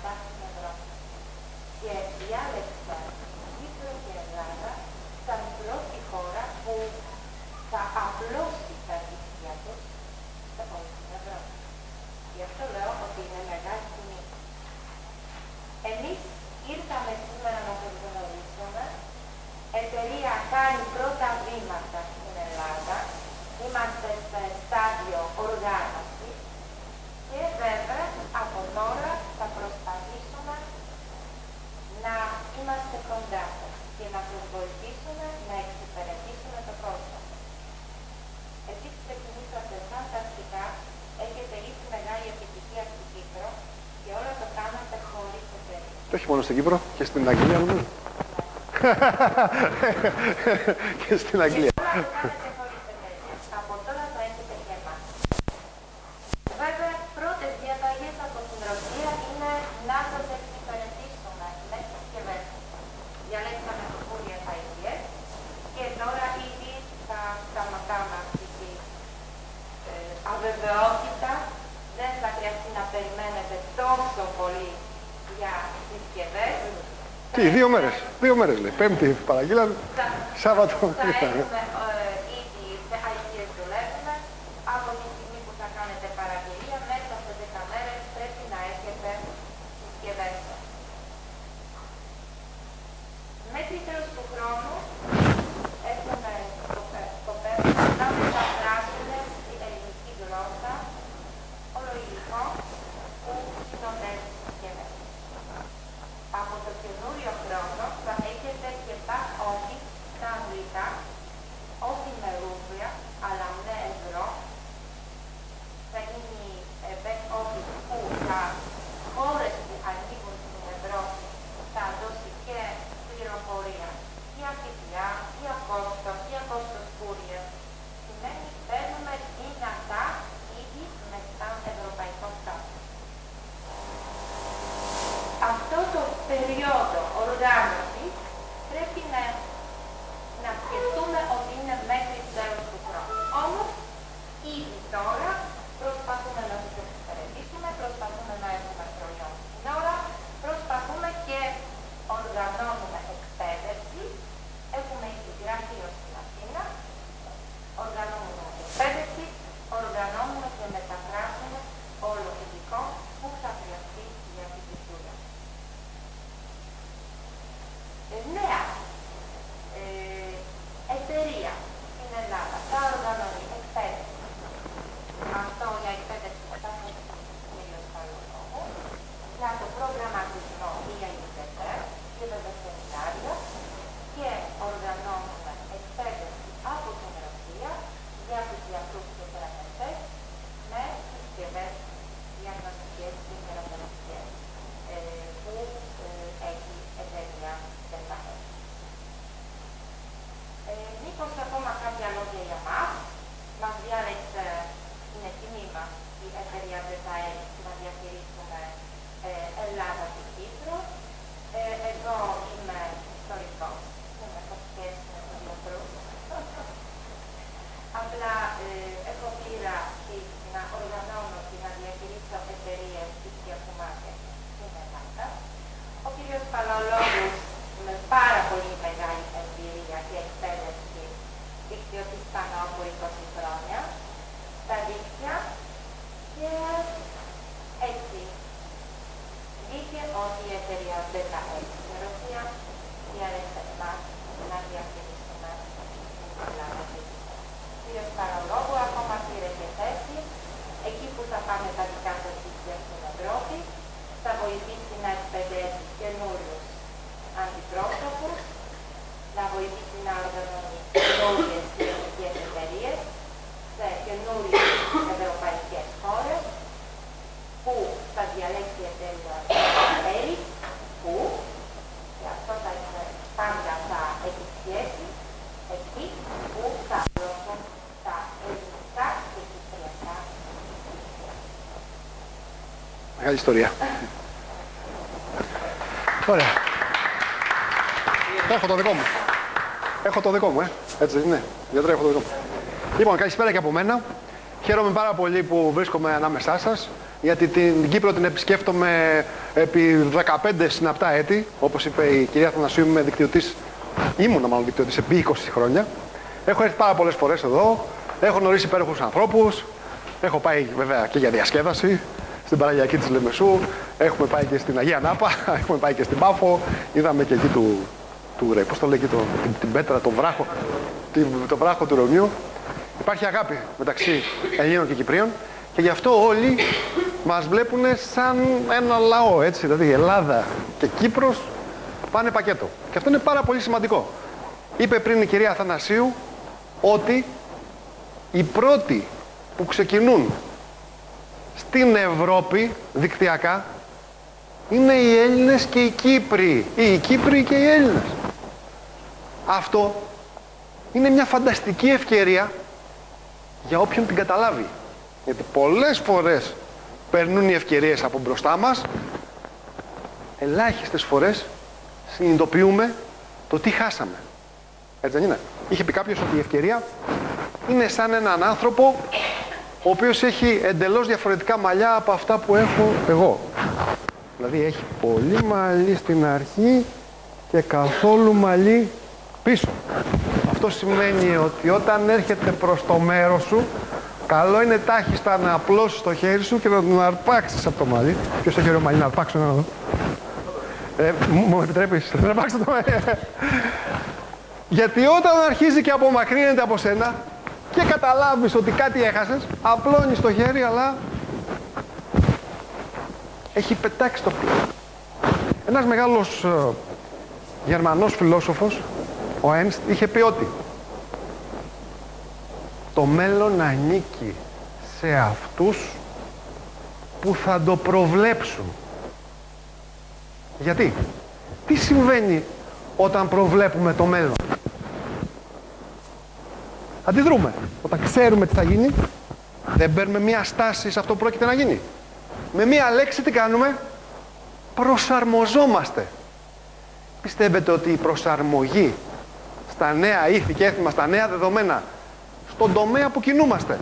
υπάρχει στην Ευρώπη. Και διάλεξα την Κύπρο και Ελλάδα σαν πρώτη χώρα που θα απλώσει τα δίκτυα τους σε όλη την Ευρώπη. Γι' αυτό λέω ότι είναι μεγάλη τιμή. Εμείς ήρθαμε σήμερα να το γνωρίσουμε. Εταιρεία κάνει πρώτα βήματα στην Ελλάδα. Είμαστε σε στάδιο οργάνωσης και βέβαια από τώρα θα προσπαθήσουμε να είμαστε κοντά σας και να τους βοηθήσουμε να εξυπηρετήσουμε το κόσμο. Εσείς ξεκινήσατε σαν τακτικά, έχετε ήδη μεγάλη επιτυχία στην Κύπρο και όλα το κάνατε χωρίς εταιρεία. Και όχι μόνο στην Κύπρο, και στην Αγγλία νομίζω. Και στην Αγγλία. Δεν θα χρειαστεί να περιμένετε τόσο πολύ για συσκευές. Τι, δύο μέρες λέει. Πέμπτη παραγγείλαμε, Σάββατο. Θα έχουμε ήδη σε ICS δουλεύουμε. Από τη στιγμή που θα κάνετε παραγγελία, μέσα σε 10 μέρες πρέπει να έχετε συσκευές. Μέχρι τέλος του χρόνου έχουμε σκοπεύει να μεταφράσουμε στην ελληνική γλώσσα όλο υλικό που συνοδεύει τις συσκευές. Από το καινούριο χρόνο θα έχετε και back office στα αγγλικά, όχι με ρούβλια, αλλά με ευρώ. Θα γίνει back office που τα χώρες που ανοίγουν στην Ευρώπη θα δώσει και πληροφορία για παιδιά, για κόστος, για κόστος κούριας. Σημαίνει παίρνουμε δυνατά ήδη με σαν ευρωπαϊκό στάδιο. Αυτό το περίοδο οργάνωσης πρέπει να σκεφτούμε ότι είναι μέχρι τέλος του χρόνου. Όμως, ήδη τώρα προσπαθούμε να τους εξυπηρετήσουμε, προσπαθούμε να έχουμε προϊόν στην ώρα, προσπαθούμε και οργανώνουμε εκπαίδευση. Έχουμε ήδη γραφείο στην Αθήνα, οργανώνουμε εκπαίδευση, οργανώνουμε και μεταφράζουμε όλο το υλικό που θα χρειαστεί για αυτή τη δουλειά. Νέα εταιρεία στην Ελλάδα θα οργανώνει εκπαίδευση. Αυτό για εκπαίδευση θα είναι κυρίως παρολόγου. Για το προγραμματισμό ή για υπηρεσίες και βέβαια σεμινάρια και οργανώνουμε εκπαίδευση από την Ρωσία για τους γιατρούς και θεραπευτές με συσκευές διαγνωστικές και θεραπευτικές που έχει εταιρεία Deta Elis. Μήπως ακόμα κάποια λόγια για μας. Μας διάλεξε την ευθύνη μας η εταιρεία Deta Elis να διαχειρίσουμε Ελλάδα και Κύπρο. Εγώ είμαι ιστορικός, είμαι κοσκές, είμαι κοσκές. Απλά έχω πήρα να οργανώνω και να διαχειρίσω εταιρείες ψηφιακού μάρκετ στην Ελλάδα. Ο κύριος Παλαολόγος με πάρα πολύ μεγάλη εμπειρία και εκπαίδευση δικτυωτής πάνω από 20 χρόνια στα δίκτυα και έτσι δείχνει ότι η εταιρεία Deta Elis στην Ρωσία διάλεξε εμάς να διαχειριστούμε την Ελλάδα. Κύριος Παραλόγου ακόμα πήρε και θέση, εκεί που θα πάμε τα δικά σας δίκτυα στην Ευρώπη, θα βοηθήσει να εκπαιδεύσει καινούριους αντιπρόσωπους, να βοηθήσει να οργανώνει καινούριες κοινωνικές εταιρείες σε καινούριες ευρωπαϊκές χώρες, που θα διαλέξει η εταιρεία Deta Elis, που και αυτό θα είναι πάντα θα έχει σχέση, εκεί που θα δώσουν τα ελληνικά και κυπριακά. Μεγάλη ιστορία. Ωραία. Έχω το δικό μου. Έχω το δικό μου, έτσι δεν είναι. Γιατρέ, έχω το δικό μου. Λοιπόν, καλησπέρα και από μένα. Χαίρομαι πάρα πολύ που βρίσκομαι ανάμεσά σας. γιατί την Κύπρο την επισκέφτομαι επί 15 συναπτά έτη. Όπως είπε η κυρία Αθανασίου, είμαι δικτυωτής, ήμουνα μάλλον δικτυωτής επί 20 χρόνια. Έχω έρθει πάρα πολλές φορές εδώ, έχω γνωρίσει υπέροχους ανθρώπους, έχω πάει βέβαια και για διασκέδαση στην Παραγιακή της Λεμεσού, έχουμε πάει και στην Αγία Νάπα, έχουμε πάει και στην Πάφο, είδαμε και εκεί πώς το λέει, εκεί την πέτρα, τον βράχο, το βράχο του Ρωμιού. Υπάρχει αγάπη μεταξύ Ελλήνων και Κυπρίων και γι' αυτό όλοι μας βλέπουν σαν ένα λαό, έτσι, δηλαδή Ελλάδα και Κύπρος πάνε πακέτο. Και αυτό είναι πάρα πολύ σημαντικό. Είπε πριν η κυρία Αθανασίου ότι οι πρώτοι που ξεκινούν στην Ευρώπη δικτυακά είναι οι Έλληνες και οι Κύπροι, ή οι Κύπροι και οι Έλληνες. Αυτό είναι μια φανταστική ευκαιρία για όποιον την καταλάβει. Γιατί πολλές φορές περνούν οι ευκαιρίες από μπροστά μας, ελάχιστες φορές συνειδητοποιούμε το τι χάσαμε. Έτσι δεν είναι? Είχε πει κάποιος ότι η ευκαιρία είναι σαν έναν άνθρωπο ο οποίος έχει εντελώς διαφορετικά μαλλιά από αυτά που έχω εγώ. Δηλαδή έχει πολύ μαλλί στην αρχή και καθόλου μαλλί πίσω. Αυτό σημαίνει ότι όταν έρχεται προς το μέρος σου, καλό είναι τάχιστα να απλώσεις το χέρι σου και να τον αρπάξεις από το μαλλί. Ποιος το χέρι μαλλί να αρπάξω να δω? Μου επιτρέπεις να αρπάξω το μαλλί? Γιατί όταν αρχίζει και απομακρύνεται από σένα και καταλάβεις ότι κάτι έχασες, απλώνεις το χέρι, αλλά έχει πετάξει το πλοίο. Ένας μεγάλος Γερμανός φιλόσοφος, ο Ernst, είχε πει ότι το μέλλον ανήκει σε αυτούς που θα το προβλέψουν. Γιατί? Τι συμβαίνει όταν προβλέπουμε το μέλλον? Αντιδρούμε. Όταν ξέρουμε τι θα γίνει, δεν παίρνουμε μία στάση σε αυτό που πρόκειται να γίνει. Με μία λέξη τι κάνουμε? Προσαρμοζόμαστε. Πιστεύετε ότι η προσαρμογή στα νέα ήθη και έθιμα, στα νέα δεδομένα, στον τομέα που κινούμαστε,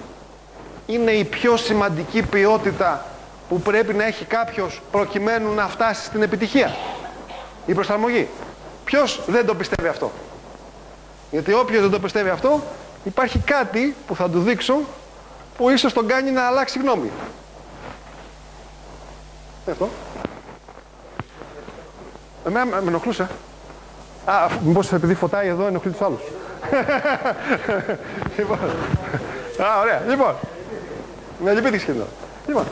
είναι η πιο σημαντική ποιότητα που πρέπει να έχει κάποιος προκειμένου να φτάσει στην επιτυχία? Η προσαρμογή. Ποιος δεν το πιστεύει αυτό? Γιατί όποιος δεν το πιστεύει αυτό, υπάρχει κάτι που θα του δείξω που ίσως τον κάνει να αλλάξει γνώμη. Αυτό. Εμένα με ενοχλούσε. Α, μήπως επειδή φωτάει εδώ ενοχλεί τους άλλους. Λοιπόν. Α, ωραία. Λοιπόν. Με λυπήθηκε σχεδόν. Λοιπόν.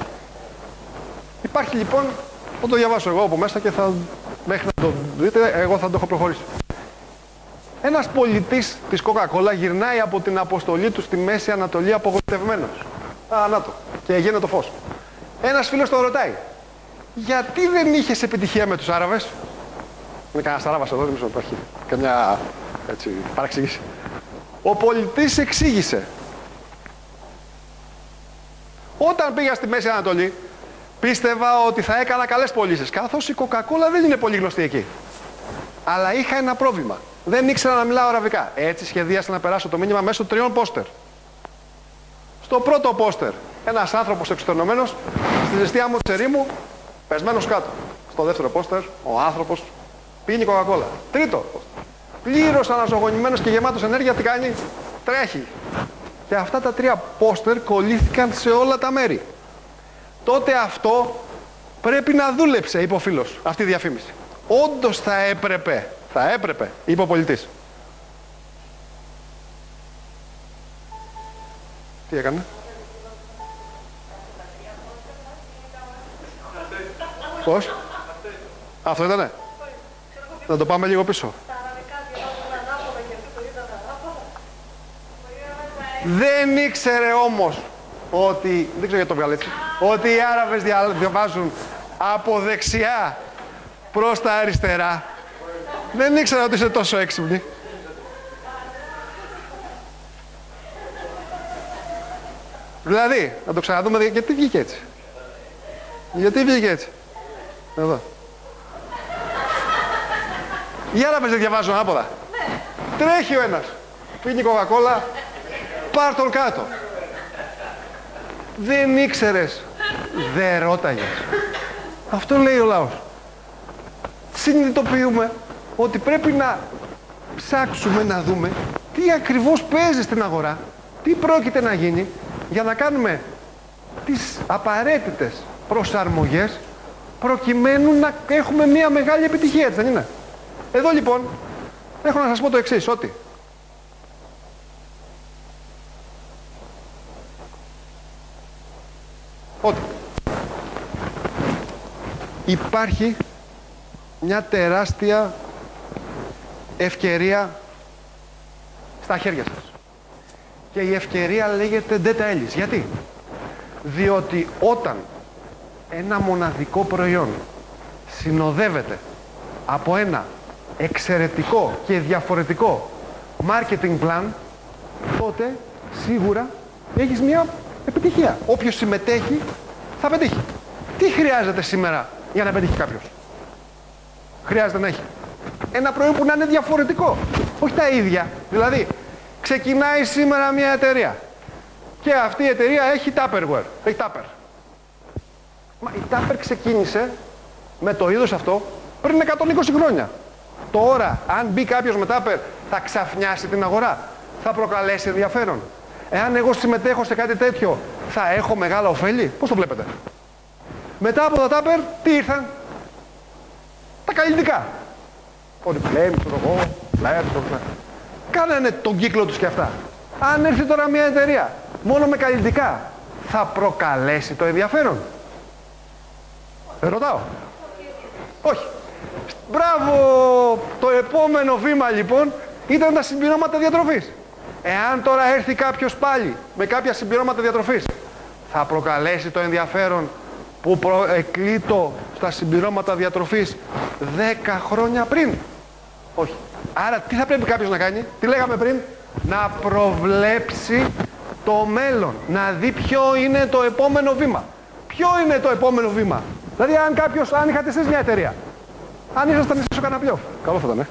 Υπάρχει λοιπόν, θα το διαβάσω εγώ από μέσα και θα, μέχρι να το δείτε, εγώ θα το έχω προχωρήσει. Ένας πολιτής της Coca-Cola γυρνάει από την αποστολή του στη Μέση Ανατολή απογοητευμένος. Α, να το. Και γίνεται το φως. Ένας φίλος τον ρωτάει, γιατί δεν είχες επιτυχία με τους Άραβες? Είναι κανένας Άραβας εδώ, δεν νομίζω να υπάρχει καμιά έτσι, παραξήγηση. Ο πολιτής εξήγησε. Όταν πήγα στη Μέση Ανατολή, πίστευα ότι θα έκανα καλές πωλήσεις, καθώς η Coca-Cola δεν είναι πολύ γνωστή εκεί. Αλλά είχα ένα πρόβλημα. Δεν ήξερα να μιλάω αραβικά. Έτσι σχεδίασα να περάσω το μήνυμα μέσω τριών πόστερ. Στο πρώτο πόστερ, ένας άνθρωπος εξουτερνωμένος, στη ζεστιά μου τσερί μου, πεσμένος κάτω. Στο δεύτερο πόστερ, ο άνθρωπος πίνει Coca-Cola. Τρίτο πόστερ, πλήρως αναζωογονημένος και γεμάτος ενέργεια, τι κάνει? Τρέχει. Και αυτά τα τρία πόστερ κολλήθηκαν σε όλα τα μέρη. Τότε αυτό πρέπει να δούλεψε, είπε ο φίλος, αυτή η διαφήμιση. Όντως θα έπρεπε. Θα έπρεπε, είπε ο πολιτής. Τι έκανε? Πώς? Αυτό ήτανε? Να το πάμε λίγο πίσω. Δεν ήξερε όμως ότι, δεν ξέρω γιατί το βγάλε έτσι, ότι οι Άραβες διαβάζουν από δεξιά προς τα αριστερά. Δεν ήξερα ότι είσαι τόσο έξυπνη. Δηλαδή, να το ξαναδούμε, γιατί βγήκε έτσι. Γιατί βγήκε έτσι. Εδώ. Οι Άραβες δεν διαβάζουν ανάποδα. Τρέχει ο ένας. Πίνει Coca-Cola, πάρ' τον κάτω. Δεν ήξερες δεν ρώταγες. Αυτό λέει ο λαός. Συνειδητοποιούμε ότι πρέπει να ψάξουμε να δούμε τι ακριβώς παίζει στην αγορά, τι πρόκειται να γίνει, για να κάνουμε τις απαραίτητες προσαρμογές προκειμένου να έχουμε μια μεγάλη επιτυχία, έτσι δεν είναι? Εδώ λοιπόν έχω να σας πω το εξής, ότι υπάρχει μια τεράστια ευκαιρία στα χέρια σας. Και η ευκαιρία λέγεται Deta Elis. Γιατί? Διότι όταν ένα μοναδικό προϊόν συνοδεύεται από ένα εξαιρετικό και διαφορετικό marketing plan, τότε σίγουρα έχεις μια επιτυχία. Όποιος συμμετέχει θα πετύχει. Τι χρειάζεται σήμερα για να πετύχει κάποιος? Χρειάζεται να έχει ένα προϊόν που να είναι διαφορετικό, όχι τα ίδια. Δηλαδή, ξεκινάει σήμερα μια εταιρεία και αυτή η εταιρεία έχει Tupperware, έχει Tupper. Μα η Tupper ξεκίνησε με το είδος αυτό πριν 120 χρόνια. Τώρα, αν μπει κάποιος με Tupper, θα ξαφνιάσει την αγορά, θα προκαλέσει ενδιαφέρον. Εάν εγώ συμμετέχω σε κάτι τέτοιο, θα έχω μεγάλα ωφέλη. Πώς το βλέπετε? Μετά από τα Tupper, τι ήρθαν? Τα καλλιτικά. Oriflame, ξέρω εγώ, Flyer, κάνανε τον κύκλο τους και αυτά. Αν έρθει τώρα μια εταιρεία μόνο με καλλιτικά, θα προκαλέσει το ενδιαφέρον? Ρωτάω. Όχι. Μπράβο! Το επόμενο βήμα λοιπόν ήταν τα συμπληρώματα διατροφής. Εάν τώρα έρθει κάποιος πάλι με κάποια συμπληρώματα διατροφής, θα προκαλέσει το ενδιαφέρον που προεκλείτο στα συμπληρώματα διατροφής 10 χρόνια πριν? Όχι. Άρα τι θα πρέπει κάποιος να κάνει? Τι λέγαμε πριν? Να προβλέψει το μέλλον. Να δει ποιο είναι το επόμενο βήμα. Ποιο είναι το επόμενο βήμα? Δηλαδή αν είχατε εσείς μια εταιρεία, αν ήσασταν εσείς ο Καναπλιόφ, καλό θα ήταν,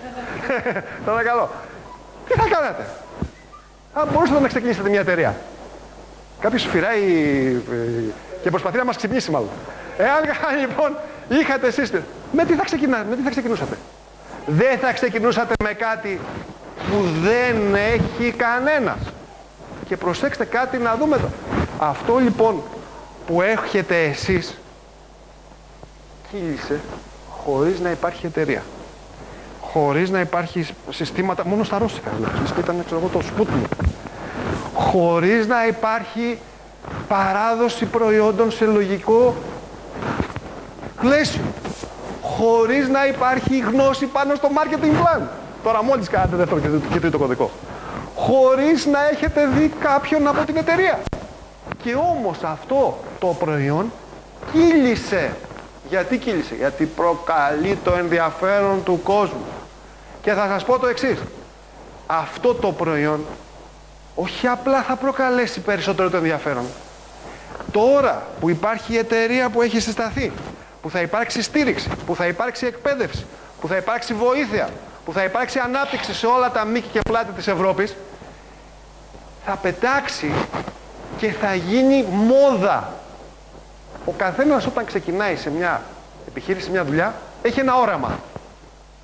θα ήταν καλό. Τι θα κάνατε? Αν μπορούσατε να ξεκινήσετε μια εταιρεία. Κάποιος φυράει και προσπαθεί να μας ξυπνήσει μάλλον. Εάν λοιπόν είχατε εσείς, με τι θα ξεκινούσατε? Δεν θα ξεκινούσατε με κάτι που δεν έχει κανένας. Και προσέξτε κάτι να δούμε εδώ. Αυτό λοιπόν που έχετε εσείς κύλησε χωρίς να υπάρχει εταιρεία. Χωρίς να υπάρχει συστήματα, μόνο στα ρώσικα. Ήταν ξέρω εγώ το Σπούτνικ. Χωρίς να υπάρχει παράδοση προϊόντων σε λογικό πλαίσιο. Χωρίς να υπάρχει γνώση πάνω στο marketing plan. Τώρα μόλις κάνατε δεύτερο και τρίτο κωδικό. Χωρίς να έχετε δει κάποιον από την εταιρεία. Και όμως αυτό το προϊόν κύλησε. Γιατί κύλησε? Γιατί προκαλεί το ενδιαφέρον του κόσμου. Και θα σας πω το εξής. Αυτό το προϊόν όχι απλά θα προκαλέσει περισσότερο το ενδιαφέρον. Τώρα που υπάρχει η εταιρεία που έχει συσταθεί, που θα υπάρξει στήριξη, που θα υπάρξει εκπαίδευση, που θα υπάρξει βοήθεια, που θα υπάρξει ανάπτυξη σε όλα τα μήκη και πλάτη της Ευρώπης, θα πετάξει και θα γίνει μόδα. Ο καθένας όταν ξεκινάει σε μια επιχείρηση, σε μια δουλειά, έχει ένα όραμα.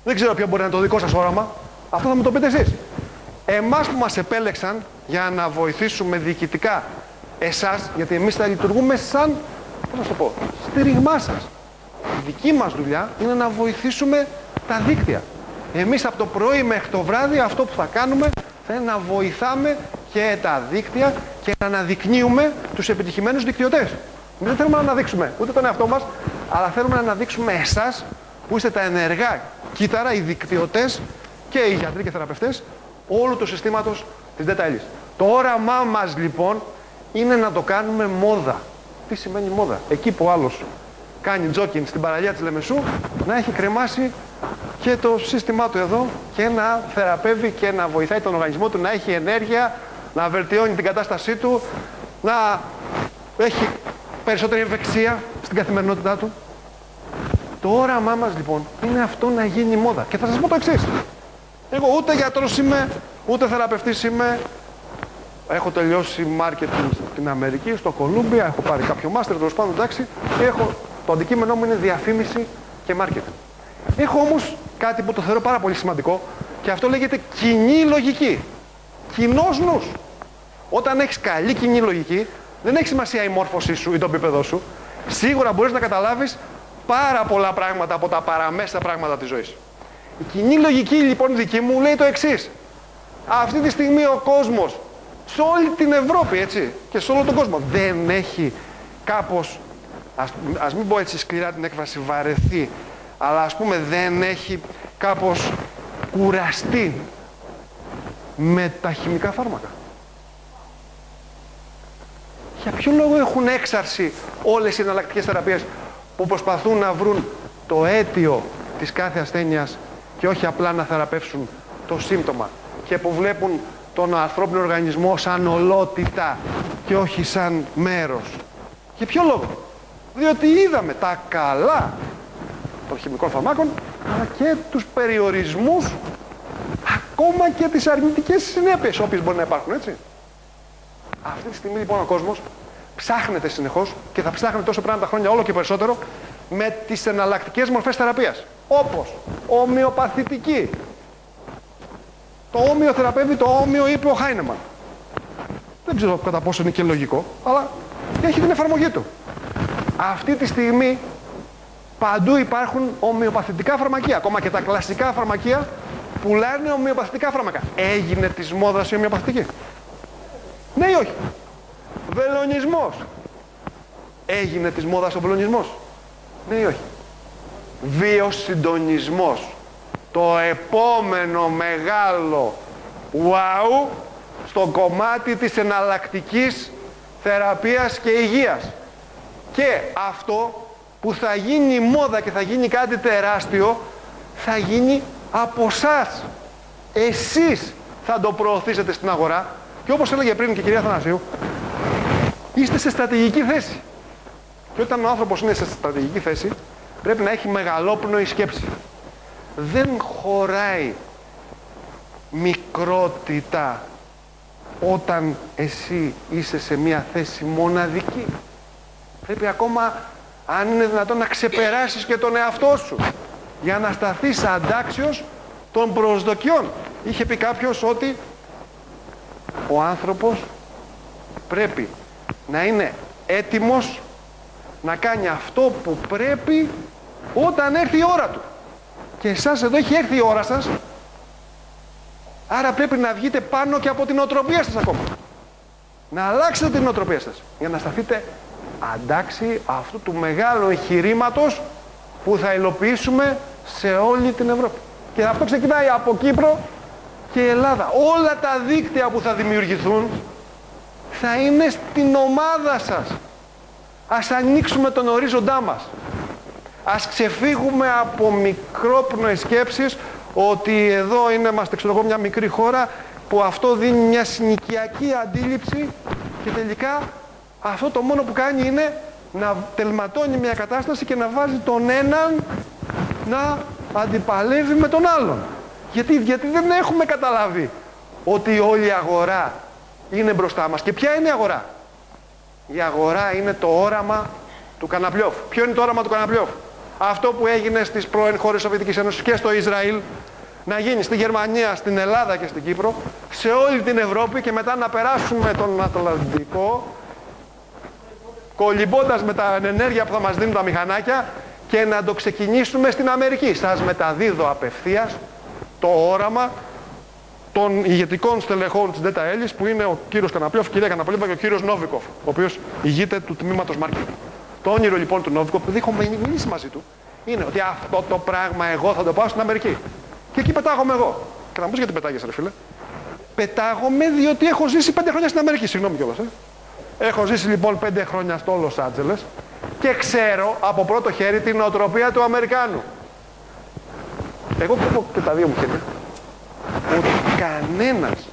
Δεν ξέρω ποιο μπορεί να είναι το δικό σας όραμα. Αυτό θα μου το πείτε εσείς. Εμάς που μας επέλεξαν για να βοηθήσουμε διοικητικά εσάς, γιατί εμείς θα λειτουργούμε σαν, πώς να το πω, στήριγμά σας. Η δική μας δουλειά είναι να βοηθήσουμε τα δίκτυα. Εμείς από το πρωί μέχρι το βράδυ αυτό που θα κάνουμε θα είναι να βοηθάμε και τα δίκτυα και να αναδεικνύουμε τους επιτυχημένους δικτυωτές. Εμείς δεν θέλουμε να αναδείξουμε ούτε τον εαυτό μας, αλλά θέλουμε να αναδείξουμε εσάς που είστε τα ενεργά κύτταρα, οι δικτυωτές και οι γιατροί και θεραπευτές όλου του συστήματος της Deta Elis. Το όραμά μας λοιπόν είναι να το κάνουμε μόδα. Τι σημαίνει μόδα? Εκεί που άλλος κάνει τζόκινγκ στην παραλία της Λεμεσού, να έχει κρεμάσει και το σύστημά του εδώ και να θεραπεύει και να βοηθάει τον οργανισμό του να έχει ενέργεια, να βελτιώνει την κατάστασή του, να έχει περισσότερη ευεξία στην καθημερινότητά του. Το όραμά μας λοιπόν είναι αυτό να γίνει μόδα. Και θα σας πω το εξής. Εγώ ούτε γιατρός είμαι, ούτε θεραπευτής είμαι. Έχω τελειώσει marketing την Αμερική, στο Columbia, έχω πάρει κάποιο μάστερ, τέλος πάντων, εντάξει, και έχω, το αντικείμενό μου είναι διαφήμιση και marketing. Έχω όμως κάτι που το θεωρώ πάρα πολύ σημαντικό και αυτό λέγεται κοινή λογική. Κοινός νους. Όταν έχεις καλή κοινή λογική, δεν έχει σημασία η μόρφωσή σου ή το επίπεδό σου. Σίγουρα μπορείς να καταλάβεις πάρα πολλά πράγματα από τα παραμέσα πράγματα της ζωής. Η κοινή λογική λοιπόν δική μου λέει το εξής. Αυτή τη στιγμή ο κόσμος, σε όλη την Ευρώπη έτσι, και σε όλο τον κόσμο, δεν έχει κάπως, ας μην πω έτσι σκληρά την έκφραση, βαρεθεί, αλλά ας πούμε δεν έχει κάπως κουραστεί με τα χημικά φάρμακα. Για ποιο λόγο έχουν έξαρση όλες οι εναλλακτικές θεραπείες που προσπαθούν να βρουν το αίτιο της κάθε ασθένειας και όχι απλά να θεραπεύσουν το σύμπτωμα και που βλέπουν τον ανθρώπινο οργανισμό σαν ολότητα και όχι σαν μέρος. Για ποιο λόγο? Διότι είδαμε τα καλά των χημικών φαρμάκων αλλά και τους περιορισμούς, ακόμα και τις αρνητικές συνέπειες όποιες μπορεί να υπάρχουν, έτσι. Αυτή τη στιγμή λοιπόν ο κόσμος ψάχνεται συνεχώς και θα ψάχνεται όσο πέραν τα χρόνια όλο και περισσότερο με τις εναλλακτικές μορφές θεραπείας. Όπως ομοιοπαθητική. Το όμοιο θεραπεύει, το όμοιο είπε ο Χάινεμαν. Δεν ξέρω κατά πόσο είναι και λογικό, αλλά έχει την εφαρμογή του. Αυτή τη στιγμή παντού υπάρχουν ομοιοπαθητικά φαρμακεία. Ακόμα και τα κλασικά φαρμακεία πουλάνε ομοιοπαθητικά φάρμακα. Έγινε της μόδας η ομοιοπαθητική? Ναι ή όχι? Βελονισμός. Έγινε της μόδας ο βελονισμός? Ναι ή όχι? Βιοσυντονισμός. Το επόμενο μεγάλο wow στο κομμάτι της εναλλακτικής θεραπείας και υγείας. Και αυτό που θα γίνει μόδα και θα γίνει κάτι τεράστιο, θα γίνει από εσάς. Εσείς θα το προωθήσετε στην αγορά. Και όπως έλεγε πριν και η κυρία Αθανασίου, είστε σε στρατηγική θέση. Και όταν ο άνθρωπος είναι σε στρατηγική θέση, πρέπει να έχει μεγαλόπνοη σκέψη. Δεν χωράει μικρότητα όταν εσύ είσαι σε μία θέση μοναδική. Πρέπει ακόμα, αν είναι δυνατόν, να ξεπεράσεις και τον εαυτό σου για να σταθείς αντάξιος των προσδοκιών. Είχε πει κάποιος ότι ο άνθρωπος πρέπει να είναι έτοιμος να κάνει αυτό που πρέπει όταν έρθει η ώρα του. Και εσάς εδώ έχει έρθει η ώρα σας, άρα πρέπει να βγείτε πάνω και από την νοοτροπία σας ακόμα. Να αλλάξετε την νοοτροπία σας για να σταθείτε αντάξιοι αυτού του μεγάλου εγχειρήματος που θα υλοποιήσουμε σε όλη την Ευρώπη. Και αυτό ξεκινάει από Κύπρο και Ελλάδα. Όλα τα δίκτυα που θα δημιουργηθούν θα είναι στην ομάδα σας. Ας ανοίξουμε τον ορίζοντά μας. Ας ξεφύγουμε από μικρόπνοες σκέψεις ότι εδώ είμαστε, ξέρω εγώ, μια μικρή χώρα που αυτό δίνει μια συνοικιακή αντίληψη και τελικά αυτό το μόνο που κάνει είναι να τελματώνει μια κατάσταση και να βάζει τον έναν να αντιπαλεύει με τον άλλον. Γιατί δεν έχουμε καταλάβει ότι όλη η αγορά είναι μπροστά μας. Και ποια είναι η αγορά? Η αγορά είναι το όραμα του Καναπλιόφ. Ποιο είναι το όραμα του Καναπλιόφ? Αυτό που έγινε στις πρώην χώρες Σοβιετικής Ένωσης και στο Ισραήλ, να γίνει στη Γερμανία, στην Ελλάδα και στην Κύπρο, σε όλη την Ευρώπη και μετά να περάσουμε τον Ατλαντικό, κολυμπώντας με τα ενέργεια που θα μας δίνουν τα μηχανάκια και να το ξεκινήσουμε στην Αμερική. Σας μεταδίδω απευθείας το όραμα των ηγετικών στελεχών της Δέτα Έλης, που είναι ο κύριος Καναπλιόφ, η κυρία Καναπλίευα και ο κύριος Νόβικοφ, ο οποίος ηγείται του τμήματος marketing. Το όνειρο λοιπόν του Νόβικοφ, που έχουμε μιλήσει μαζί του, είναι ότι αυτό το πράγμα εγώ θα το πάω στην Αμερική. Και εκεί πετάγομαι εγώ. Και να μου πεις γιατί πετάγεσαι, ρε φίλε? Πετάγομαι διότι έχω ζήσει 5 χρόνια στην Αμερική. Συγγνώμη κιόλας. Έχω ζήσει λοιπόν 5 χρόνια στο Λος Άντζελες και ξέρω από πρώτο χέρι την νοοτροπία του Αμερικάνου. Εγώ έχω και τα δύο μου χέρια. Ότι κανένας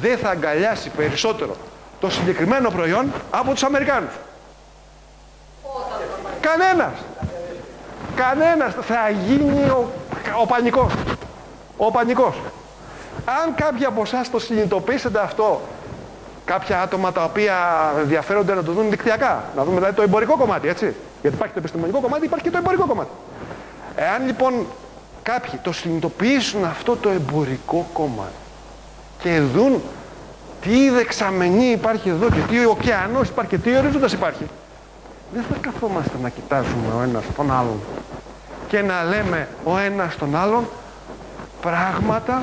δεν θα αγκαλιάσει περισσότερο το συγκεκριμένο προϊόν από τους Αμερικάνους. Κανένας. Θα γίνει ο πανικός. Ο πανικός. Αν κάποιοι από εσάς το συνειδητοποιήσετε αυτό κάποια άτομα τα οποία ενδιαφέρονται να το δουν δικτυακά. Να δούμε δηλαδή το εμπορικό κομμάτι, έτσι. Γιατί υπάρχει το επιστημονικό κομμάτι, υπάρχει και το εμπορικό κομμάτι. Εάν λοιπόν κάποιοι το συνειδητοποιήσουν αυτό το εμπορικό κομμάτι και δουν τι δεξαμενή υπάρχει εδώ και τι ωκεανός υπάρχει και τι ορίζοντας υπάρχει, δεν θα καθόμαστε να κοιτάζουμε ο ένας τον άλλον και να λέμε ο ένας τον άλλον πράγματα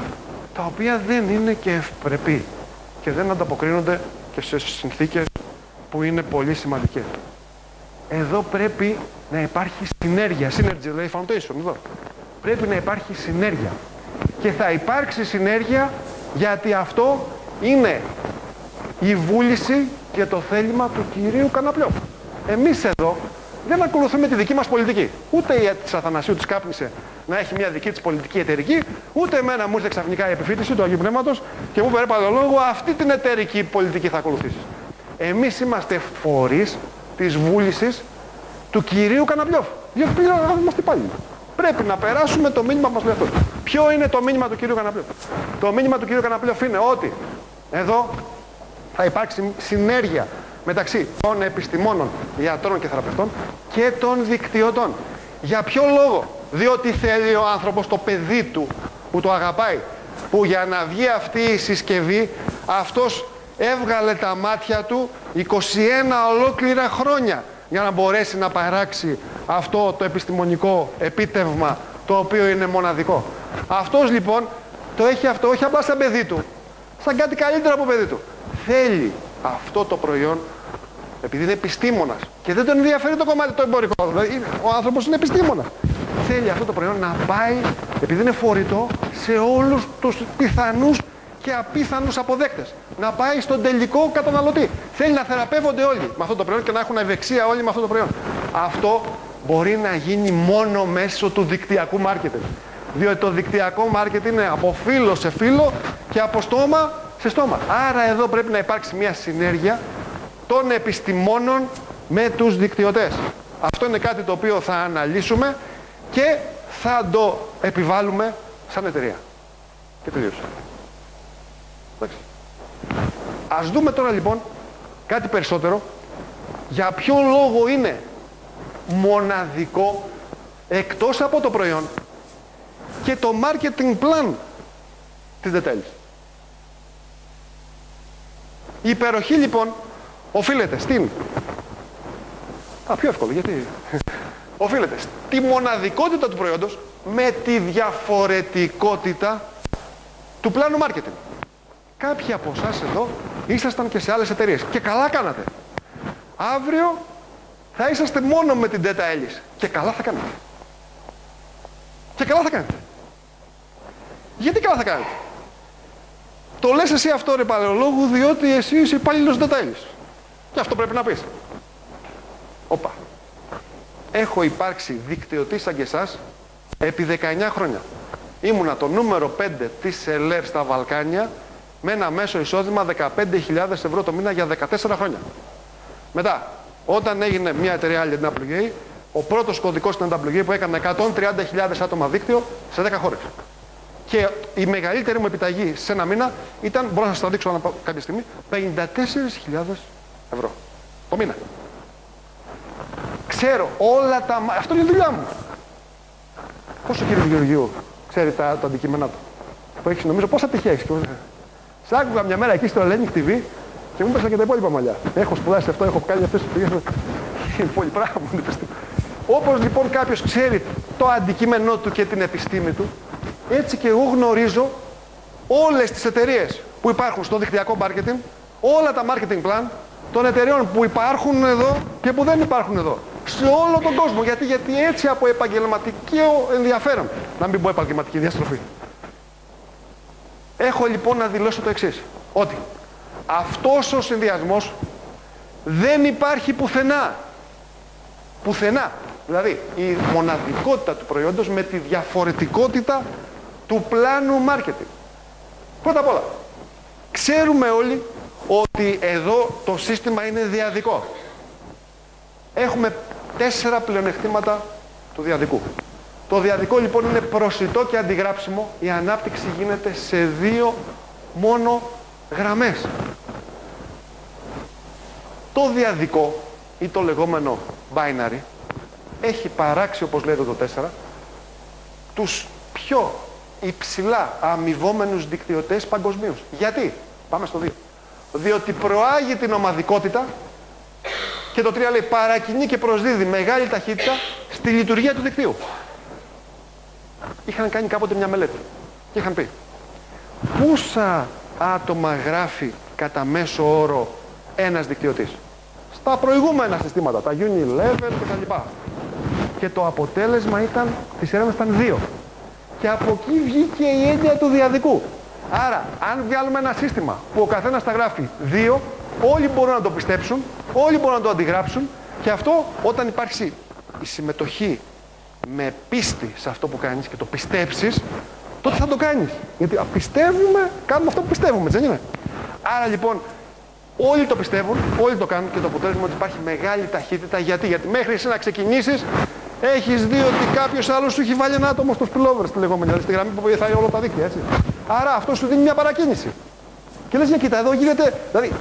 τα οποία δεν είναι και ευπρεπή και δεν ανταποκρίνονται και σε συνθήκες που είναι πολύ σημαντικές. Εδώ πρέπει να υπάρχει συνέργεια, synergy λέει foundation εδώ. Πρέπει να υπάρχει συνέργεια και θα υπάρξει συνέργεια γιατί αυτό είναι η βούληση και το θέλημα του κυρίου Καναπλιόφ. Εμείς εδώ δεν ακολουθούμε τη δική μας πολιτική. Ούτε η της Αθανασίου της κάπνισε να έχει μια δική της πολιτική εταιρική, ούτε εμένα μου ήρθε ξαφνικά η επιφύτηση του Αγίου Πνεύματος και μου είπε ρε Παντολόγου, αυτή την εταιρική πολιτική θα ακολουθήσεις. Εμείς είμαστε φορείς της βούλησης του κυρίου Καναπλιόφ. Είμαστε υπάλληλοι. Πρέπει να περάσουμε το μήνυμα που μας λέει αυτός. Ποιο είναι το μήνυμα του κυρίου Καναπλιόφ? Το μήνυμα του κυρίου Καναπλιόφ είναι ότι εδώ θα υπάρξει συνέργεια μεταξύ των επιστημόνων, ιατρών και θεραπευτών και των δικτυωτών. Για ποιο λόγο? Διότι θέλει ο άνθρωπος το παιδί του που το αγαπάει, που για να βγει αυτή η συσκευή, αυτός έβγαλε τα μάτια του 21 ολόκληρα χρόνια για να μπορέσει να παράξει αυτό το επιστημονικό επίτευγμα το οποίο είναι μοναδικό. Αυτός λοιπόν το έχει αυτό, όχι απλά σαν παιδί του, σαν κάτι καλύτερο από παιδί του. Θέλει αυτό το προϊόν, επειδή είναι επιστήμονας και δεν τον ενδιαφέρει το κομμάτι το εμπορικό, δηλαδή ο άνθρωπος είναι επιστήμονας. Θέλει αυτό το προϊόν να πάει, επειδή είναι φορητό, σε όλους τους πιθανούς και απίθανους αποδέκτες. Να πάει στον τελικό καταναλωτή. Θέλει να θεραπεύονται όλοι με αυτό το προϊόν και να έχουν ευεξία όλοι με αυτό το προϊόν. Αυτό μπορεί να γίνει μόνο μέσω του δικτυακού μάρκετινγκ. Διότι το δικτυακό μάρκετινγκ είναι από φύλλο σε φύλλο και από στόμα σε στόμα. Άρα εδώ πρέπει να υπάρξει μια συνέργεια των επιστημόνων με τους δικτυωτές. Αυτό είναι κάτι το οποίο θα αναλύσουμε και θα το επιβάλλουμε σαν εταιρεία. Και τελείωσε. Εντάξει. Ας δούμε τώρα λοιπόν κάτι περισσότερο για ποιο λόγο είναι μοναδικό εκτός από το προϊόν και το marketing plan της Deta Elis. Η υπεροχή λοιπόν οφείλεται στην... Α, πιο εύκολο, γιατί... Οφείλεται στη μοναδικότητα του προϊόντος με τη διαφορετικότητα του πλάνου marketing. Κάποιοι από εσάς εδώ ήσασταν και σε άλλες εταιρείες και καλά κάνατε. Αύριο θα είσαστε μόνο με την Deta Elis και καλά θα κάνετε. Και καλά θα κάνετε. Γιατί καλά θα κάνετε? Το λες εσύ αυτό ρε παλαιολόγου διότι εσύ είσαι υπάλληλος Deta Elis. Και αυτό πρέπει να πεις. Οπα. Έχω υπάρξει δικτυωτής σαν και εσάς επί 19 χρόνια. Ήμουνα το νούμερο 5 της ΕΛΕΡ στα Βαλκάνια με ένα μέσο εισόδημα 15.000 ευρώ το μήνα για 14 χρόνια. Μετά, όταν έγινε μια εταιρεία άλλη την WGA, ο πρώτος κωδικός στην WGA που έκανε 130.000 άτομα δίκτυο σε 10 χώρες. Και η μεγαλύτερη μου επιταγή σε ένα μήνα ήταν, μπορώ να σας τα δείξω κάποια στιγμή, 54.000 ευρώ το μήνα. Ξέρω όλα τα... Αυτό είναι η δουλειά μου. Πόσο κύριο Γεωργίου ξέρει τα αντικείμενα του. Το έχεις νομίζω πόσα τυχαία έχεις. Σ' άκουγα μια μέρα εκεί στο Hellenic TV και μου έπεσαν και τα υπόλοιπα μαλλιά. Έχω σπουδάσει αυτό, έχω κάνει αυτές τις πηγαίνω. Είναι πολύ πράγμα. Όπως λοιπόν κάποιος ξέρει το αντικείμενό του και την επιστήμη του, έτσι και εγώ γνωρίζω όλες τις εταιρείες που υπάρχουν στο δικτυακό marketing, όλα τα marketing plan των εταιρεών που υπάρχουν εδώ και που δεν υπάρχουν εδώ. Σε όλο τον κόσμο. Γιατί έτσι από επαγγελματική ενδιαφέρον, να μην πω επαγγελματική διαστροφή. Έχω λοιπόν να δηλώσω το εξής, ότι αυτός ο συνδυασμός δεν υπάρχει πουθενά. Πουθενά. Δηλαδή η μοναδικότητα του προϊόντος με τη διαφορετικότητα του πλάνου μάρκετινγκ. Πρώτα απ' όλα, ξέρουμε όλοι ότι εδώ το σύστημα είναι διαδικό. Έχουμε 4 πλεονεκτήματα του διαδικού. Το διαδικό λοιπόν είναι προσιτό και αντιγράψιμο. Η ανάπτυξη γίνεται σε 2 μόνο γραμμές. το διαδικό ή το λεγόμενο binary έχει παράξει, όπως λέει εδώ το 4, τους πιο υψηλά αμοιβόμενους δικτυωτές παγκοσμίως. Γιατί? Πάμε στο 2. Διότι προάγει την ομαδικότητα και το 3 λέει παρακινεί και προσδίδει μεγάλη ταχύτητα στη λειτουργία του δικτύου. Είχαν κάνει κάποτε μια μελέτη και είχαν πει πόσα άτομα γράφει κατά μέσο όρο ένας δικτυωτής στα προηγούμενα συστήματα, τα Unilever και τα. Και το αποτέλεσμα ήταν, της έρευνας ήταν 2. Και από εκεί βγήκε η έννοια του διαδικού. Άρα, αν βγάλουμε ένα σύστημα που ο καθένας τα γράφει 2, όλοι μπορούν να το πιστέψουν, όλοι μπορούν να το αντιγράψουν και αυτό όταν υπάρξει η συμμετοχή με πίστη σε αυτό που κάνεις και το πιστέψεις, τότε θα το κάνεις. Γιατί πιστεύουμε, κάνουμε αυτό που πιστεύουμε, δεν είναι? Άρα λοιπόν, όλοι το πιστεύουν, όλοι το κάνουν και το αποτέλεσμα ότι υπάρχει μεγάλη ταχύτητα. Γιατί? Γιατί μέχρι εσύ να ξεκινήσεις, έχεις δει ότι κάποιος άλλος σου έχει βάλει ένα άτομο στο spillover, στη λεγόμενη, δηλαδή στη γραμμή που βοηθάει όλα τα δίκτυα, έτσι. Άρα αυτό σου δίνει μια παρακίνηση. Και λες, για κοίτα, εδώ γίνεται, δηλαδή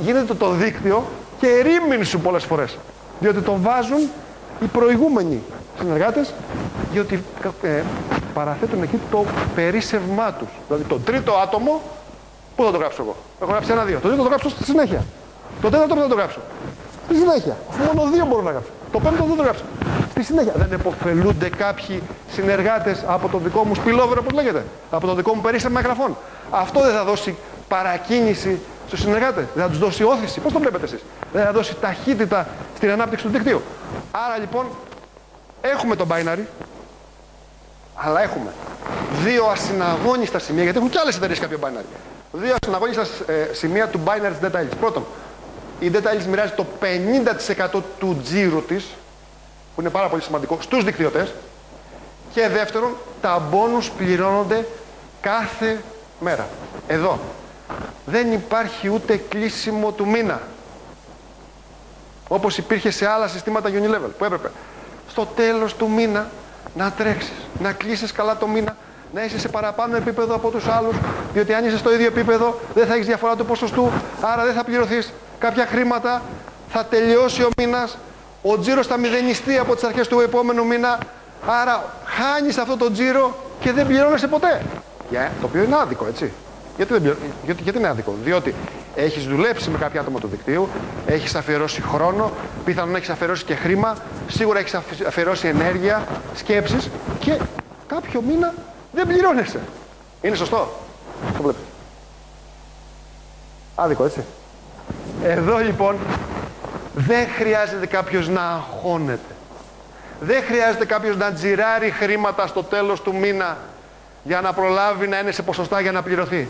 γίνεται το δίκτυο και ερήμην σου πολλές φορές. Διότι το βάζουν οι προηγούμενοι συνεργάτες, διότι παραθέτουν εκεί το περίσσευμά τους. Δηλαδή το τρίτο άτομο, πού θα το γράψω εγώ? Έχω γράψει 1, 2. Το τρίτο θα το γράψω στη συνέχεια. Το τέταρτο θα το γράψω στη συνέχεια. Μόνο 2 μπορώ να γράψω. Το 5ο δεν το γράψω. Στη συνέχεια. Δεν επωφελούνται κάποιοι συνεργάτες από το δικό μου spillover, όπως λέγεται. Από το δικό μου περίσσευμα εγγραφών. Αυτό δεν θα δώσει παρακίνηση στους συνεργάτες? Δεν θα τους δώσει όθηση? Πώς το βλέπετε εσείς? Δεν θα δώσει ταχύτητα στην ανάπτυξη του δικτύου? Άρα λοιπόν έχουμε το binary, αλλά έχουμε 2 ασυναγώνιστα σημεία, γιατί έχουν κι άλλες εταιρείες κάποιο binary. 2 ασυναγώνιστα σημεία του binary Deta Elis. Πρώτον, η Deta Elis μοιράζει το 50% του τζίρου της, που είναι πάρα πολύ σημαντικό, στους δικτυωτές. Και δεύτερον, τα bonus πληρώνονται κάθε μέρα. Εδώ δεν υπάρχει ούτε κλείσιμο του μήνα, όπως υπήρχε σε άλλα συστήματα Unilevel, που έπρεπε στο τέλος του μήνα να τρέξεις, να κλείσεις καλά το μήνα, να είσαι σε παραπάνω επίπεδο από τους άλλους, διότι αν είσαι στο ίδιο επίπεδο δεν θα έχεις διαφορά του ποσοστού, άρα δεν θα πληρωθείς κάποια χρήματα, θα τελειώσει ο μήνας, ο τζίρος θα μηδενιστεί από τις αρχές του επόμενου μήνα, άρα χάνεις αυτό το τζίρο και δεν πληρώνεσαι ποτέ. Το οποίο είναι άδικο, έτσι. Γιατί είναι άδικο? Διότι έχεις δουλέψει με κάποια άτομα του δικτύου, έχεις αφιερώσει χρόνο, πιθανόν έχεις αφιερώσει και χρήμα, σίγουρα έχεις αφιερώσει ενέργεια, σκέψεις και κάποιο μήνα δεν πληρώνεσαι. Είναι σωστό? Το βλέπετε. Άδικο, έτσι. Εδώ λοιπόν δεν χρειάζεται κάποιος να αγχώνεται. Δεν χρειάζεται κάποιος να τζιράρει χρήματα στο τέλος του μήνα για να προλάβει να είναι σε ποσοστά για να πληρωθεί.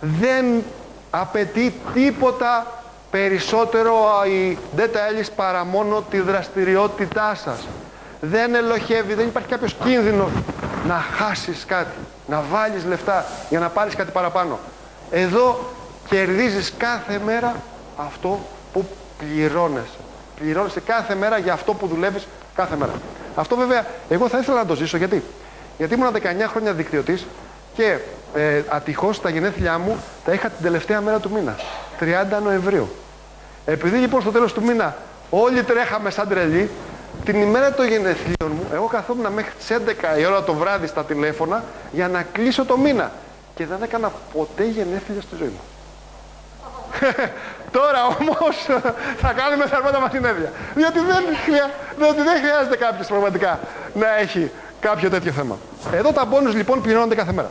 Δεν απαιτεί τίποτα περισσότερο η Deta Elis παρά μόνο τη δραστηριότητά σας. Δεν ελοχεύει, δεν υπάρχει κάποιος κίνδυνος να χάσεις κάτι, να βάλεις λεφτά για να πάρεις κάτι παραπάνω. Εδώ κερδίζεις κάθε μέρα αυτό που πληρώνεσαι. Πληρώνεσαι κάθε μέρα για αυτό που δουλεύεις κάθε μέρα. Αυτό βέβαια εγώ θα ήθελα να το ζήσω, γιατί ήμουν 19 χρόνια δικτυωτής και ατυχώς τα γενέθλιά μου τα είχα την τελευταία μέρα του μήνα, 30 Νοεμβρίου. Επειδή λοιπόν στο τέλος του μήνα όλοι τρέχαμε σαν τρελοί, την ημέρα των γενεθλίων μου εγώ καθόμουν μέχρι τις 11 η ώρα το βράδυ στα τηλέφωνα για να κλείσω το μήνα. Και δεν έκανα ποτέ γενέθλια στη ζωή μου. Τώρα όμως θα κάνουμε θερμάτα μαθηνέδια. Διότι δεν χρειάζεται κάποιος πραγματικά να έχει κάποιο τέτοιο θέμα. Εδώ τα bonus λοιπόν πληρώνονται κάθε μέρα.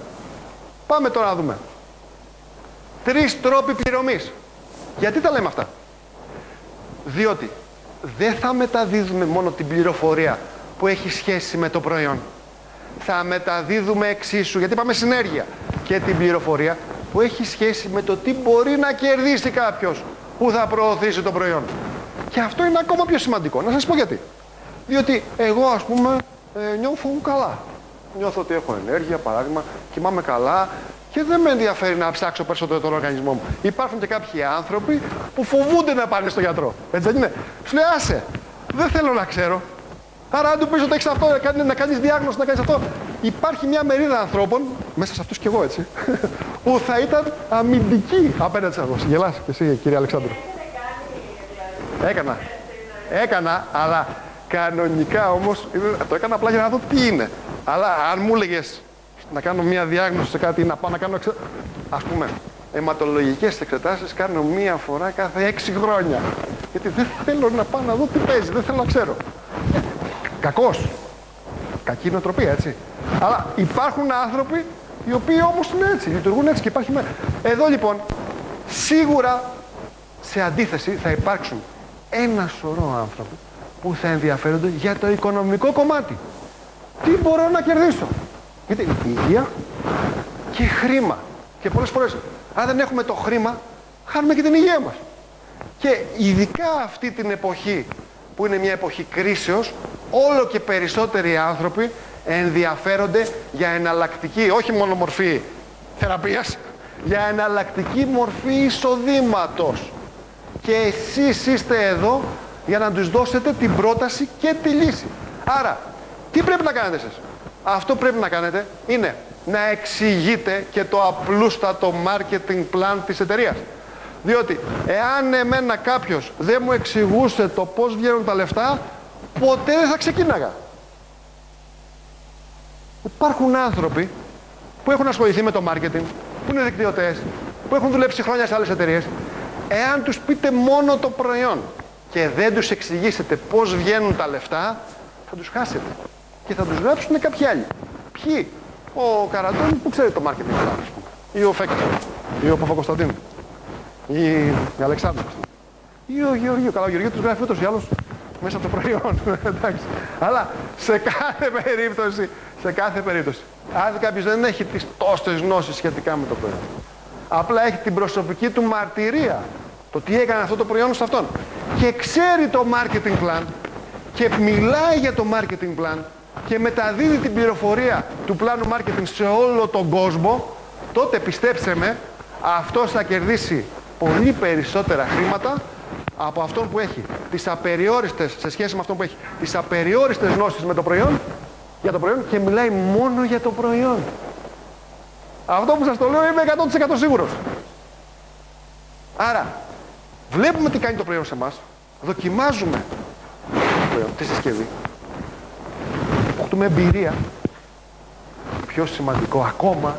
Πάμε τώρα να δούμε. 3 τρόποι πληρωμής. Γιατί τα λέμε αυτά? Διότι δεν θα μεταδίδουμε μόνο την πληροφορία που έχει σχέση με το προϊόν. Θα μεταδίδουμε εξίσου, γιατί πάμε συνέργεια, και την πληροφορία που έχει σχέση με το τι μπορεί να κερδίσει κάποιος που θα προωθήσει το προϊόν. Και αυτό είναι ακόμα πιο σημαντικό. Να σας πω γιατί. Διότι εγώ ας πούμε νιώθω καλά. Νιώθω ότι έχω ενέργεια, παράδειγμα, κοιμάμαι καλά και δεν με ενδιαφέρει να ψάξω περισσότερο τον οργανισμό μου. Υπάρχουν και κάποιοι άνθρωποι που φοβούνται να πάνε στον γιατρό. Έτσι δεν είναι? Σου λέει, άσε, δεν θέλω να ξέρω. Άρα, αν του πει ότι έχει αυτό, να κάνει διάγνωση, να κάνει αυτό. Υπάρχει μια μερίδα ανθρώπων, μέσα σε αυτούς και εγώ έτσι, που θα ήταν αμυντικοί απέναντι σε αυτό. Γελάς και εσύ, κύριε Αλεξάνδρου. Έκανα, αλλά κανονικά όμως το έκανα απλά για να δω τι είναι. Αλλά αν μου έλεγες να κάνω μια διάγνωση σε κάτι ή να πάω να κάνω, ας πούμε, αιματολογικές εξετάσεις, κάνω μία φορά κάθε 6 χρόνια. Γιατί δεν θέλω να πάω να δω τι παίζει, δεν θέλω να ξέρω. Κακός. Κακή νοοτροπία, έτσι. Αλλά υπάρχουν άνθρωποι οι οποίοι όμως είναι έτσι, λειτουργούν έτσι και υπάρχει. Εδώ λοιπόν, σίγουρα σε αντίθεση θα υπάρξουν ένα σωρό άνθρωποι που θα ενδιαφέρονται για το οικονομικό κομμάτι. Τι μπορώ να κερδίσω. Γιατί υγεία και χρήμα. Και πολλές φορές, αν δεν έχουμε το χρήμα, χάνουμε και την υγεία μας. Και ειδικά αυτή την εποχή, που είναι μια εποχή κρίσεως, όλο και περισσότεροι άνθρωποι ενδιαφέρονται για εναλλακτική, όχι μόνο μορφή θεραπείας, για εναλλακτική μορφή εισοδήματος. Και εσείς είστε εδώ για να τους δώσετε την πρόταση και τη λύση. Άρα, τι πρέπει να κάνετε εσείς? Αυτό πρέπει να κάνετε είναι να εξηγείτε και το απλούστατο marketing plan της εταιρείας. Διότι, εάν εμένα κάποιος δεν μου εξηγούσε το πώς βγαίνουν τα λεφτά, ποτέ δεν θα ξεκίναγα. Υπάρχουν άνθρωποι που έχουν ασχοληθεί με το marketing, που είναι δικτυωτές, που έχουν δουλέψει χρόνια σε άλλες εταιρείες. Εάν τους πείτε μόνο το προϊόν και δεν τους εξηγήσετε πώς βγαίνουν τα λεφτά, θα τους χάσετε. Και θα τους γράψουν κάποιοι άλλοι. Ποιοι? Ο Καρατώνης που ξέρει το marketing plan, ας πούμε. Ή ο Φέκτης, ή ο Παπακοσταντίνου, ή ο Αλεξάνδρος, ή ο Γεωργίου. Καλά, ο Γεωργίου τους γράφει ούτως ή άλλως μέσα από το προϊόν. Αλλά σε κάθε περίπτωση, αν κάποιος δεν έχει τις τόσες γνώσεις σχετικά με το προϊόν, απλά έχει την προσωπική του μαρτυρία, το τι έκανε αυτό το προϊόν σε αυτόν, και ξέρει το marketing plan και μιλάει για το marketing plan και μεταδίδει την πληροφορία του πλάνου marketing σε όλο τον κόσμο, τότε πιστέψτε με, αυτός θα κερδίσει πολύ περισσότερα χρήματα από αυτόν που έχει τις απεριόριστες, σε σχέση με αυτόν που έχει τις απεριόριστες γνώσεις με το προϊόν, για το προϊόν και μιλάει μόνο για το προϊόν. Αυτό που σας το λέω είμαι 100% σίγουρος. Άρα, βλέπουμε τι κάνει το προϊόν σε εμάς, δοκιμάζουμε το προϊόν, τη συσκευή, αποκτούμε εμπειρία. Πιο σημαντικό ακόμα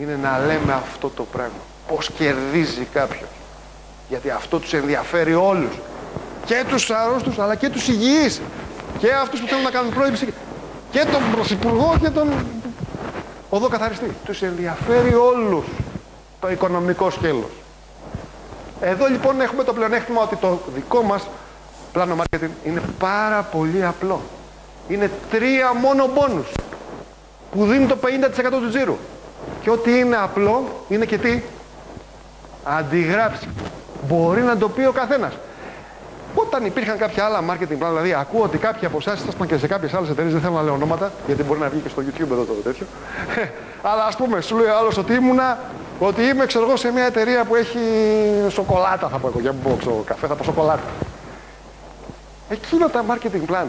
είναι να λέμε αυτό το πράγμα. Πώς κερδίζει κάποιος. Γιατί αυτό τους ενδιαφέρει όλους. Και τους αρρώστους, αλλά και τους υγιείς. Και αυτούς που θέλουν να κάνουν πρόληψη. Και τον πρωθυπουργό και τον οδοκαθαριστή. Τους ενδιαφέρει όλους το οικονομικό σκέλος. Εδώ λοιπόν έχουμε το πλεονέκτημα ότι το δικό μας πλάνο marketing είναι πάρα πολύ απλό. Είναι 3 μόνο μπόνους που δίνουν το 50% του τζίρου. Και ό,τι είναι απλό είναι και τι? Αντιγράψει. Μπορεί να το πει ο καθένας. Όταν υπήρχαν κάποια άλλα marketing plan, δηλαδή ακούω ότι κάποιοι από εσάς ήσασταν και σε κάποιες άλλες εταιρείες, δεν θέλω να λέω ονόματα, γιατί μπορεί να βγει και στο YouTube εδώ το τέτοιο. Αλλά ας πούμε, σου λέει ο άλλος ότι είμαι ξέρω εγώ σε μια εταιρεία που έχει σοκολάτα, θα πω εγώ, για να μην πω καφέ, θα πω σοκολάτα. Εκείνο τα marketing plan,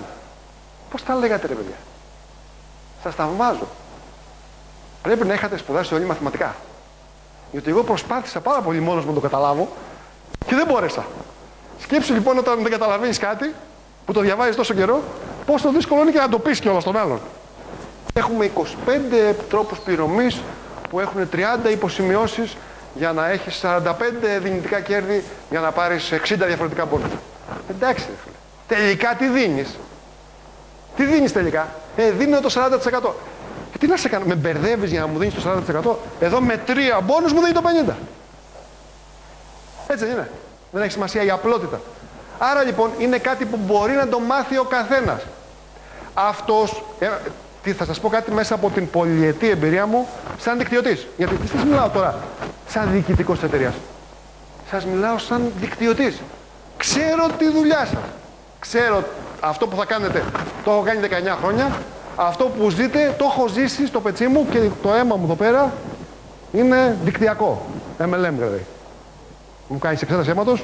πώς τα λέγατε ρε παιδιά? Σας θαυμάζω. Πρέπει να είχατε σπουδάσει όλοι μαθηματικά. Γιατί εγώ προσπάθησα πάρα πολύ μόνος μου να το καταλάβω και δεν μπόρεσα. Σκέψου λοιπόν όταν δεν καταλαβαίνεις κάτι που το διαβάζεις τόσο καιρό, πόσο δύσκολο είναι και να το πεις κιόλας στον άλλον. Έχουμε 25 τρόπους πληρωμής που έχουν 30 υποσημειώσεις για να έχεις 45 δυνητικά κέρδη για να πάρεις 60 διαφορετικά πόντους. Εντάξει ρε φίλε. Τελικά τι δίνεις? Τι δίνεις τελικά? Δίνω το 40%. Τι να σε κάνω, με μπερδεύεις για να μου δίνεις το 40%? Εδώ με 3 μπόνους μου δίνει το 50%. Έτσι είναι. Δεν έχει σημασία η απλότητα. Άρα λοιπόν είναι κάτι που μπορεί να το μάθει ο καθένας. Αυτός, θα σας πω κάτι μέσα από την πολυετή εμπειρία μου, σαν δικτυωτής. Γιατί τι σας μιλάω τώρα, σαν διοικητικός της εταιρείας. Σας μιλάω σαν δικτυωτής. Ξέρω τη δουλειά σας. Ξέρω αυτό που θα κάνετε. Το έχω κάνει 19 χρόνια. Αυτό που ζείτε, το έχω ζήσει στο πετσί μου και το αίμα μου εδώ πέρα είναι δικτυακό. MLM δηλαδή. Μου κάνεις εξέταση αίματος.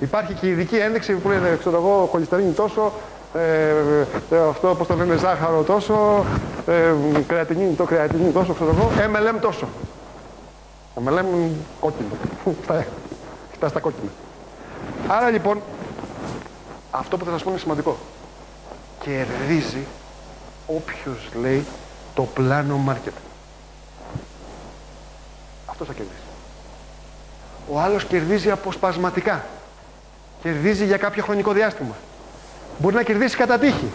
Υπάρχει και η ειδική ένδειξη που είναι, ξέρω εγώ, χολυστερίνη τόσο, αυτό όπως το λένε ζάχαρο τόσο, κρεατινίνη τόσο, ξέρω εγώ, MLM τόσο. MLM κόκκινο. Κοιτάς τα κόκκινα. Άρα λοιπόν, Αυτό που θα σας πω είναι σημαντικό. Κερδίζει όποιος λέει το πλάνο marketing. Αυτός θα κερδίσει. Ο άλλος κερδίζει αποσπασματικά. Κερδίζει για κάποιο χρονικό διάστημα. Μπορεί να κερδίσει κατά τύχη.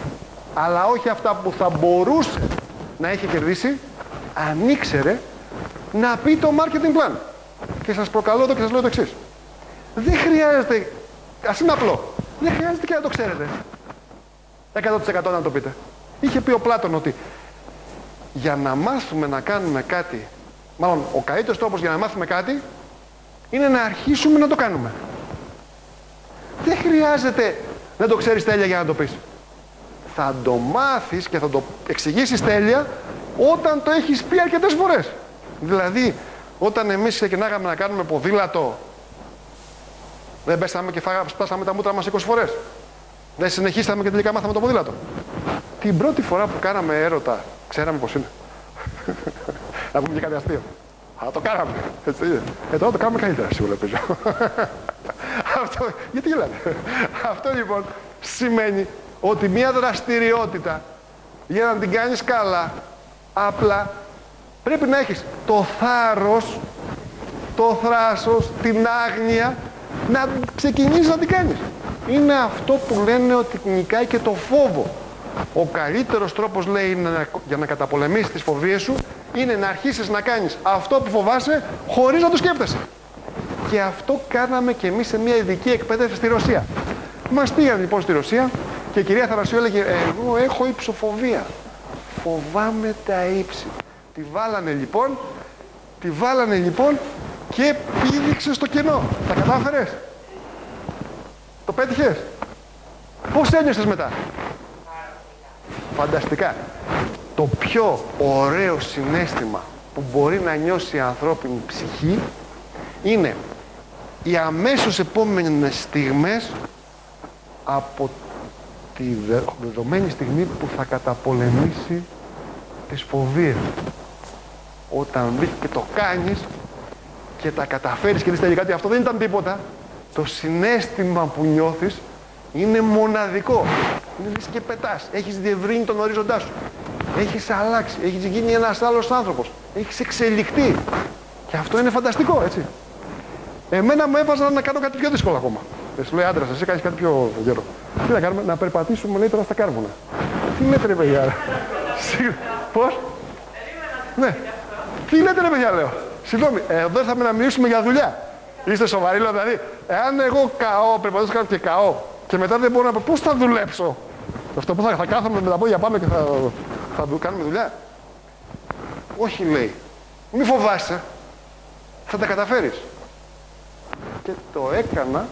Αλλά όχι αυτά που θα μπορούσε να έχει κερδίσει, αν ήξερε να πει το marketing plan. Και σας προκαλώ εδώ και σας λέω το εξής. Δεν χρειάζεται, ας είναι απλό, δεν χρειάζεται και να το ξέρετε. 100% να το πείτε. Είχε πει ο Πλάτων ότι για να μάθουμε να κάνουμε κάτι, μάλλον ο καλύτερος τρόπος για να μάθουμε κάτι, είναι να αρχίσουμε να το κάνουμε. Δεν χρειάζεται να το ξέρεις τέλεια για να το πεις. Θα το μάθεις και θα το εξηγήσεις τέλεια όταν το έχεις πει αρκετές φορές. Δηλαδή, όταν εμείς ξεκινάγαμε να κάνουμε ποδήλατο, δεν πέσαμε και σπάσαμε τα μούτρα μας 20 φορές. Δεν συνεχίσαμε και τελικά μάθαμε το ποδήλατο. Την πρώτη φορά που κάναμε έρωτα, ξέραμε πώς είναι. Να πούμε και κάτι αστείο. Αλλά το κάναμε. Έτσι είναι. Τώρα το κάνουμε καλύτερα, σίγουρα πίσω. Αυτό, γιατί γελάτε. Αυτό λοιπόν σημαίνει ότι μια δραστηριότητα για να την κάνεις καλά, απλά πρέπει να έχεις το θάρρος, το θράσος, την άγνοια να ξεκινήσεις να την κάνεις. Είναι αυτό που λένε ότι νικάει και το φόβο. Ο καλύτερος τρόπος, λέει, για να καταπολεμήσεις τις φοβίες σου είναι να αρχίσεις να κάνεις αυτό που φοβάσαι χωρίς να το σκέφτεσαι. Και αυτό κάναμε και εμείς σε μια ειδική εκπαίδευση στη Ρωσία. Μας πήγαν λοιπόν στη Ρωσία και η κυρία Θανασίου έλεγε «Εγώ έχω υψοφοβία. Φοβάμαι τα ύψη». Τη βάλανε λοιπόν και πήδηξε στο κενό. Τα κατάφερες. Το πέτυχες. Πώς ένιωσες μετά? Φανταστικά. Το πιο ωραίο συναίσθημα που μπορεί να νιώσει η ανθρώπινη ψυχή είναι οι αμέσως επόμενες στιγμές από τη δεδομένη στιγμή που θα καταπολεμήσει τις φοβίες. Όταν βρεις και το κάνεις και τα καταφέρεις και δεις τελικά ότι αυτό δεν ήταν τίποτα, το συναίσθημα που νιώθεις είναι μοναδικό. Είναι λες και πετάς, έχεις διευρύνει τον ορίζοντά σου, έχεις αλλάξει, έχεις γίνει ένας άλλος άνθρωπος, έχεις εξελιχθεί. Και αυτό είναι φανταστικό, έτσι. Εμένα μου έβαζαν να κάνω κάτι πιο δύσκολο ακόμα. Σου λέει άντρας, εσύ κάνεις κάτι πιο γερό. Τι να κάνουμε, να περπατήσουμε, λέει, τώρα στα κάρβουνα. Τι λέτε ρε παιδιά? Πώς? Ναι. Τι λέτε ρε παιδιά, λέω. Συγγνώμη, εδώ ήρθαμε να μιλήσουμε για δουλειά. Είστε σοβαροί, λέω, δηλαδή. Εάν εγώ καώ, περπατήσω κάτω και καώ, και μετά δεν μπορώ να πω πώς θα δουλέψω. Αυτό που θα κάθομαι με τα πόδια πάνω και θα κάνουμε δουλειά. Όχι, λέει. Μη φοβάσαι. Θα τα καταφέρεις. Και το έκανα,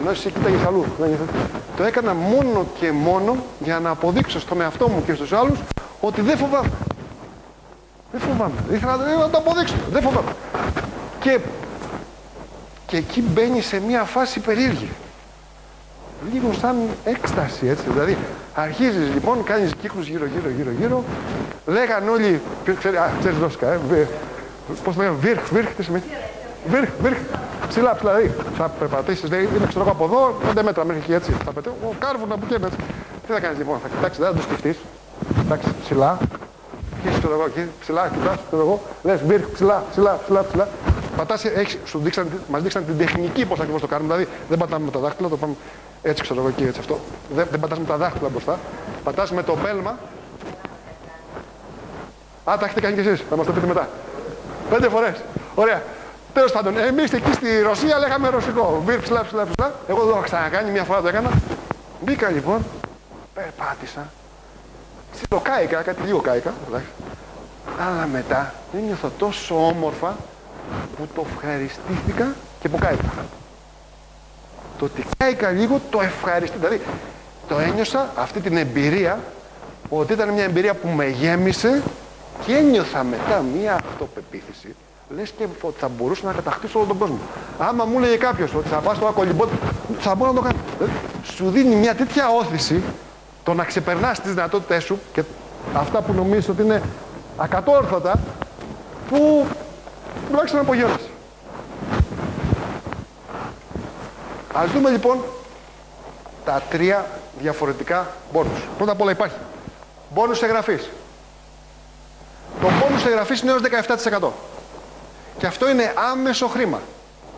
ενώ εσύ κοίταγες αλλού. Το έκανα μόνο και μόνο για να αποδείξω στον εαυτό μου και στους άλλους ότι δεν φοβάμαι. Δεν φοβάμαι. Ήθελα να το αποδείξω. Δεν φοβάμαι. Και εκεί μπαίνει σε μια φάση περίεργη. Λίγο σαν έκσταση, έτσι. Δηλαδή, αρχίζεις λοιπόν, κάνεις κύκλους γύρω-γύρω. Λέγανε όλοι, ξέρεις Ρώσικα, πώς το λέγανε, βίρχ, τι σημαίνει. Βίρχ, ψηλά, δηλαδή. Θα περπατήσεις, δηλαδή, είναι ξέρω από εδώ, 5 μέτρα μέχρι εκεί, έτσι. Θα πετύχω, κάρβουνα που καίμε, έτσι. Τι θα κάνεις λοιπόν, θα κοιτάξεις, δεν θα το σκεφτείς. Εντάξει, ψηλά. Πιέσεις το εγώ εκεί, ψηλά, κοιτάς το εγώ. Λες, βίρχ, ψηλά. Πατάς, μας δείξαν την τεχνική πώς ακριβώς το κάνουμε. Δηλαδή, δεν πατάμε με τα δάχτυλα, το πάμε έτσι, ξέρω εγώ εκεί, έτσι αυτό. Δεν πατάς με τα δάχτυλα μπροστά. Πατάς με το πέλμα. Α, τα έχετε κάνει κι εσείς, θα μας το πείτε μετά. 5 φορές. Ωραία. Τέλος πάντων, εμείς εκεί στη Ρωσία λέγαμε ρωσικό. Βίρ, ψηλά. Εγώ δεν το είχα ξανακάνει, μια φορά το έκανα. Μπήκα λοιπόν, περπάτησα. Ψιλοκάηκα, κάτι λίγο κάηκα. Αλλά μετά δεν νιώθω τόσο όμορφα που το ευχαριστήθηκα και που κάηκα. Το ότι κάηκα λίγο το ευχαριστήθηκα. Δηλαδή, το ένιωσα αυτή την εμπειρία, ότι ήταν μια εμπειρία που με γέμισε και ένιωθα μετά μια αυτοπεποίθηση. Λες και ότι θα μπορούσα να κατακτήσω όλο τον κόσμο. Άμα μου λέει κάποιος ότι θα πας στο ακολυμπό, θα μπορώ να το κάνω. Σου δίνει μια τέτοια όθηση το να ξεπερνάς τις δυνατότητές σου και αυτά που νομίζεις ότι είναι ακατόρθωτα, που τουλάχιστον απογειώνεσαι. Ας δούμε λοιπόν τα τρία διαφορετικά μπόνους. Πρώτα απ' όλα υπάρχει μπόνους εγγραφής. Το μπόνους εγγραφής είναι έως 17%. Και αυτό είναι άμεσο χρήμα.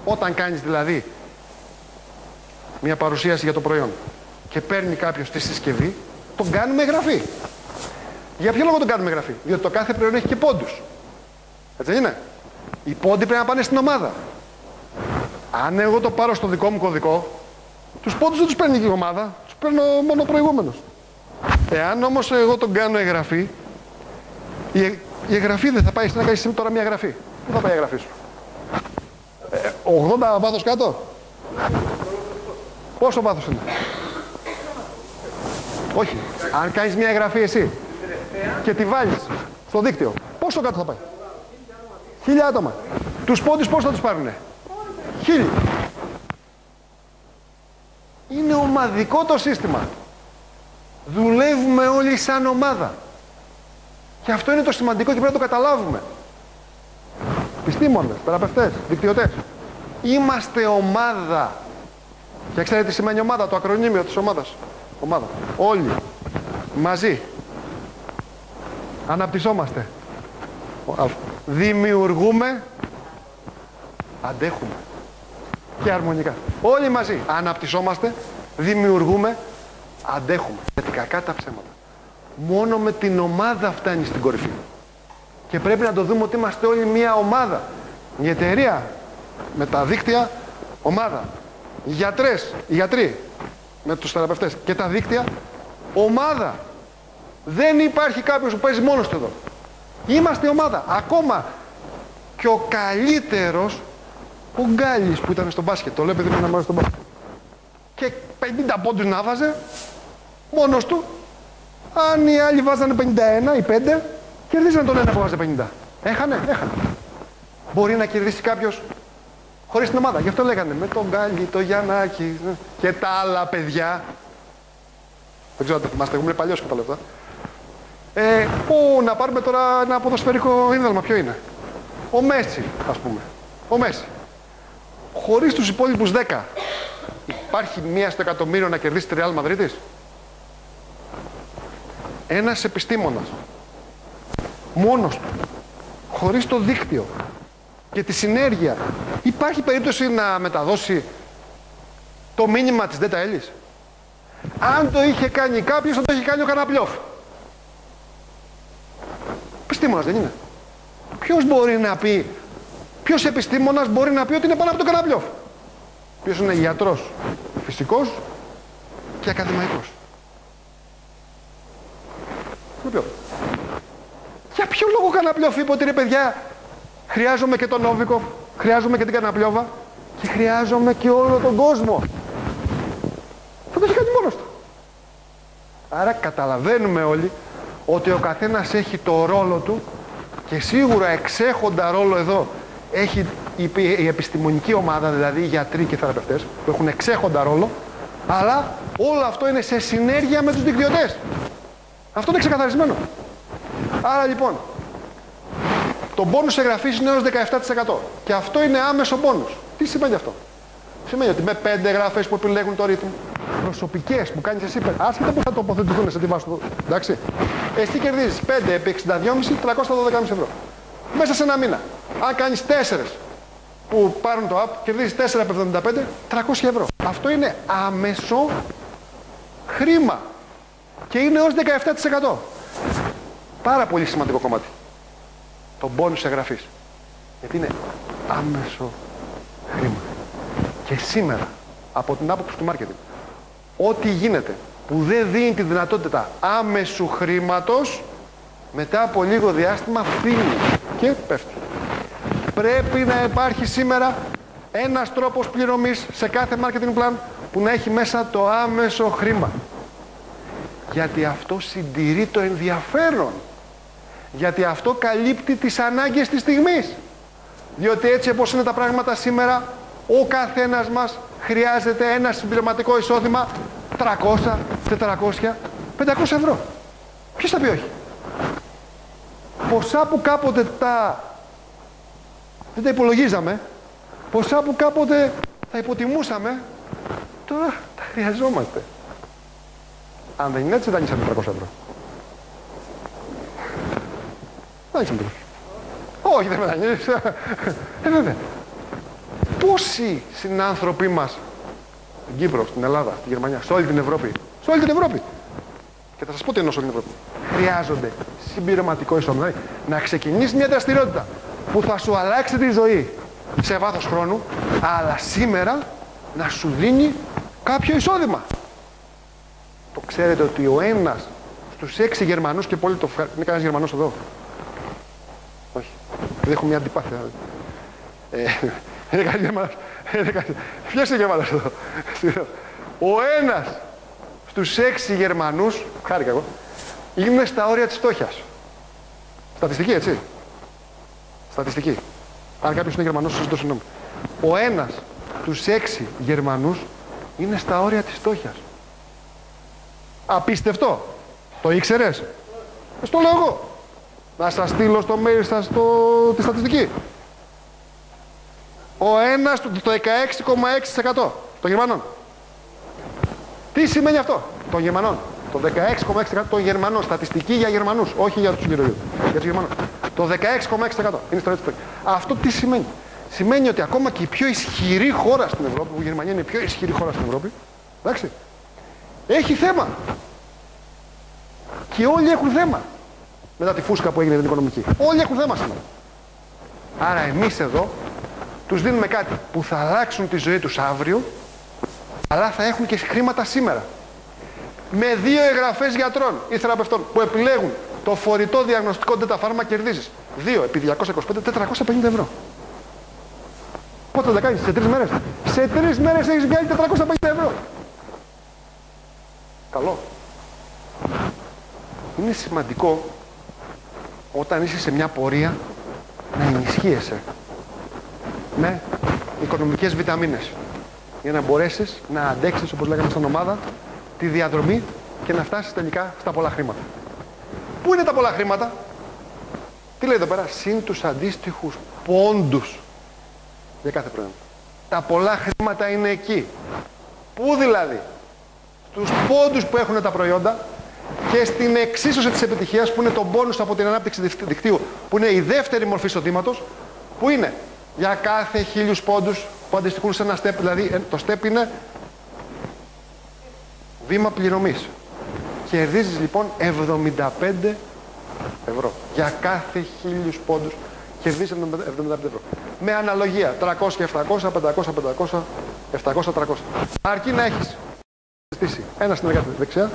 Όταν κάνεις δηλαδή μια παρουσίαση για το προϊόν και παίρνει κάποιος τη συσκευή, τον κάνουμε εγγραφή. Για ποιο λόγο τον κάνουμε εγγραφή? Διότι το κάθε προϊόν έχει και πόντους. Έτσι είναι. Οι πόντοι πρέπει να πάνε στην ομάδα. Αν εγώ το πάρω στο δικό μου κωδικό, τους πόντους δεν τους παίρνει και η ομάδα, τους παίρνω μόνο ο προηγούμενος. Εάν όμως εγώ τον κάνω εγγραφή, η εγγραφή δεν θα πάει στην έκανση τώρα μια εγγραφή. Πού θα πάει η εγγραφή σου? 80 βάθος κάτω. Πόσο βάθος είναι? Όχι. Αν κάνεις μια εγγραφή εσύ και τη βάλεις στο δίκτυο, πόσο κάτω θα πάει? 1000 άτομα. Τους πόντους πώς θα τους πάρουνε? 1000. Είναι ομαδικό το σύστημα. Δουλεύουμε όλοι σαν ομάδα. Και αυτό είναι το σημαντικό και πρέπει να το καταλάβουμε. Επιστήμονες, θεραπευτές, δικτυωτές. Είμαστε ομάδα. Και ξέρετε τι σημαίνει ομάδα, το ακρονίμιο της ομάδας. Ομάδα. Όλοι. Μαζί. Αναπτυσσόμαστε. Δημιουργούμε. Αντέχουμε. Και αρμονικά. Όλοι μαζί. Αναπτυσσόμαστε. Δημιουργούμε. Αντέχουμε. Γιατί κακά τα ψέματα. Μόνο με την ομάδα φτάνει στην κορυφή. Και πρέπει να το δούμε ότι είμαστε όλοι μία ομάδα. Η εταιρεία με τα δίκτυα, ομάδα. Οι γιατρές, οι γιατροί με τους θεραπευτές και τα δίκτυα, ομάδα. Δεν υπάρχει κάποιος που παίζει μόνος του εδώ. Είμαστε ομάδα. Ακόμα και ο καλύτερος, ο Γκάλης που ήταν στο μπάσκετ, το λέω παιδί μου να μάθει στο μπάσκετ. Και 50 πόντους να βάζε, μόνος του. Αν οι άλλοι βάζανε 51 ή 5, κερδίζανε τον ένα που βάζε 50. Έχανε. Μπορεί να κερδίσει κάποιος χωρίς την ομάδα. Γι' αυτό λέγανε με τον Γκάλι, τον Γιαννάκη και τα άλλα παιδιά. Δεν ξέρω αν το θυμάστε, εγώ είμαι παλιός και τα λεφτά. Πού να πάρουμε τώρα ένα ποδοσφαιρικό ίνδαλμα, ποιο είναι? Ο Μέση, ας πούμε. Ο Μέση. Χωρίς τους υπόλοιπους 10, υπάρχει μία στο εκατομμύριο να κερδίσει τη Ρεάλ Μαδρίτης? Ένας επιστήμονας, μόνος του, χωρίς το δίκτυο και τη συνέργεια, υπάρχει περίπτωση να μεταδώσει το μήνυμα της Δέτα Έλης? Αν το είχε κάνει κάποιος, θα το είχε κάνει ο Καναπλιόφ. Επιστήμονας δεν είναι? Ποιος μπορεί να πει, ποιος επιστήμονας μπορεί να πει ότι είναι πάνω από τον Καναπλιόφ? Ποιος είναι γιατρός, φυσικός και ακαδημαϊκός? Για ποιο λόγο Καναπλιόφ είπε ότι ρε παιδιά, χρειάζομαι και τον Νόβικοφ, χρειάζομαι και την Καναπλιόβα και χρειάζομαι και όλο τον κόσμο? Θα το έχει κάνει μόνος του. Άρα καταλαβαίνουμε όλοι ότι ο καθένας έχει το ρόλο του και σίγουρα εξέχοντα ρόλο εδώ έχει η επιστημονική ομάδα, δηλαδή οι γιατροί και οι θεραπευτές που έχουν εξέχοντα ρόλο, αλλά όλο αυτό είναι σε συνέργεια με τους δικτυωτές. Αυτό είναι ξεκαθαρισμένο. Άρα λοιπόν, το μπόνους εγγραφής είναι έως 17%. Και αυτό είναι άμεσο μπόνους. Τι σημαίνει αυτό? Σημαίνει ότι με 5 εγγραφές που επιλέγουν το ρύθμο, προσωπικές που κάνεις εσύ, άσχετα που θα τοποθετηθούν σε τη βάση του, εντάξει, εσύ κερδίζεις 5 επί 62,5, 312,5 ευρώ. Μέσα σε ένα μήνα. Αν κάνεις 4 που πάρουν το app, κερδίζεις 4 επί 75, 300 ευρώ. Αυτό είναι άμεσο χρήμα. Και είναι έως 17%. Πάρα πολύ σημαντικό κομμάτι. Το μπόνους εγγραφής. Γιατί είναι άμεσο χρήμα. Και σήμερα, από την άποψη του μάρκετινγκ, ό,τι γίνεται που δεν δίνει τη δυνατότητα άμεσου χρήματος, μετά από λίγο διάστημα φύγει και πέφτει. Πρέπει να υπάρχει σήμερα ένας τρόπος πληρωμής σε κάθε marketing plan που να έχει μέσα το άμεσο χρήμα. Γιατί αυτό συντηρεί το ενδιαφέρον. Γιατί αυτό καλύπτει τις ανάγκες της στιγμής. Διότι έτσι όπως είναι τα πράγματα σήμερα, ο καθένας μας χρειάζεται ένα συμπληρωματικό εισόδημα 300, 400, 500 ευρώ. Ποιος θα πει όχι? Ποσά που κάποτε δεν τα υπολογίζαμε, ποσά που κάποτε τα υποτιμούσαμε, τώρα τα χρειαζόμαστε. Αν δεν είναι έτσι, δάνεισα με 300 ευρώ. Δάνεισα με 300. Όχι, δεν με δανείσα. Βέβαια. Πόσοι συνάνθρωποι μας στην Κύπρο, στην Ελλάδα, στη Γερμανία, σε όλη την Ευρώπη, σε όλη την Ευρώπη, και θα σας πω τι εννοώ σε όλη την Ευρώπη, χρειάζονται συμπληρωματικό εισόδημα, δηλαδή να ξεκινήσεις μια δραστηριότητα που θα σου αλλάξει τη ζωή σε βάθος χρόνου, αλλά σήμερα να σου δίνει κάποιο εισόδημα. Το ξέρετε ότι ο ένας στους 6 Γερμανούς και πολύ το φέρνει. Είναι κανένας Γερμανός εδώ? Όχι. Δεν έχω μια αντιπάθεια. Είναι κανένας Γερμανός. Ποιος είναι Γερμανός εδώ? Ο ένας στους 6 Γερμανούς, χάρηκα εγώ, είναι στα όρια της φτώχειας. Στατιστική, έτσι. Στατιστική. Αν κάποιος είναι Γερμανός, σας το συγγνώμη. Ο ένας στους 6 Γερμανούς είναι στα όρια της φτώχειας. Απίστευτο. Το ήξερες? Στο λέω εγώ. Να σας στείλω στο mail σας τη στατιστική. Ο ένας το 16,6% των Γερμανών. Τι σημαίνει αυτό? Των Γερμανών. Το 16,6% των Γερμανών. Στατιστική για Γερμανούς, όχι για τους Γερμανούς. Για τους Γερμανούς. Το 16,6% είναι στο έτσι. Αυτό τι σημαίνει? Σημαίνει ότι ακόμα και η πιο ισχυρή χώρα στην Ευρώπη, που η Γερμανία είναι η πιο ισχυρή χώρα στην Ευρώπη, εντάξει, έχει θέμα. Και όλοι έχουν θέμα. Μετά τη φούσκα που έγινε την οικονομική. Όλοι έχουν θέμα σήμερα. Άρα εμείς εδώ τους δίνουμε κάτι που θα αλλάξουν τη ζωή τους αύριο, αλλά θα έχουν και χρήματα σήμερα. Με 2 εγγραφές γιατρών ή θεραπευτών που επιλέγουν το φορητό διαγνωστικό Deta Pharma κερδίζεις 2 επί 225, 450 ευρώ. Πότε θα τα κάνεις? Σε 3 μέρες. Σε 3 μέρες έχεις βγάλει 450 ευρώ. Καλό. Είναι σημαντικό όταν είσαι σε μια πορεία να ενισχύεσαι με οικονομικές βιταμίνες για να μπορέσεις να αντέξεις, όπως λέγαμε στην ομάδα, τη διαδρομή και να φτάσεις τελικά στα πολλά χρήματα. Πού είναι τα πολλά χρήματα? Τι λέει εδώ πέρα? Συν τους αντίστοιχους πόντους για κάθε προϊόν. Τα πολλά χρήματα είναι εκεί. Πού δηλαδή? Τους πόντους που έχουν τα προϊόντα και στην εξίσωση της επιτυχίας που είναι το μπόνους από την ανάπτυξη δικτύου, που είναι η δεύτερη μορφή εισοδήματος, που είναι για κάθε 1000 πόντους που αντιστοιχούν σε ένα step, δηλαδή το step είναι βήμα πληρωμής. Κερδίζεις λοιπόν 75 ευρώ. Για κάθε 1000 πόντους κερδίζεις 75 ευρώ. Με αναλογία 300, 700, 500, 500, 700, 300. Αρκεί να έχεις ένα συνεργάτη δεξιά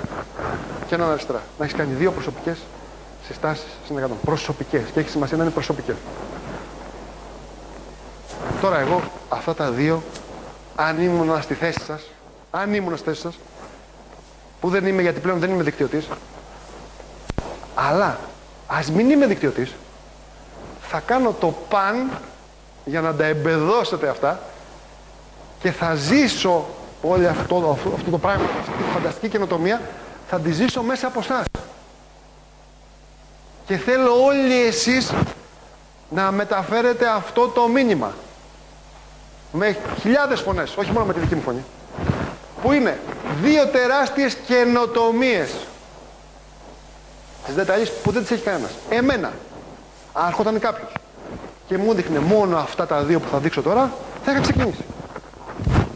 και έναν αριστερά. Να έχεις κάνει 2 προσωπικές συστάσεις συνεργατών. Προσωπικές. Και έχει σημασία να είναι προσωπικές. Τώρα εγώ αυτά τα 2, αν ήμουν στη θέση σας, που δεν είμαι, γιατί πλέον δεν είμαι δικτυωτής, αλλά ας μην είμαι δικτυωτής, θα κάνω το παν για να τα εμπεδώσετε αυτά και θα ζήσω όλο αυτό το πράγμα, αυτή τη φανταστική καινοτομία, θα τη ζήσω μέσα από εσάς. Και θέλω όλοι εσείς να μεταφέρετε αυτό το μήνυμα. Με 1.000 φωνές, όχι μόνο με τη δική μου φωνή. Που είναι 2 τεράστιες καινοτομίες στις Deta Elis που δεν τις έχει κανένας. Εμένα, αν έρχονταν κάποιος και μου δείχνε μόνο αυτά τα 2 που θα δείξω τώρα, θα είχα ξεκινήσει.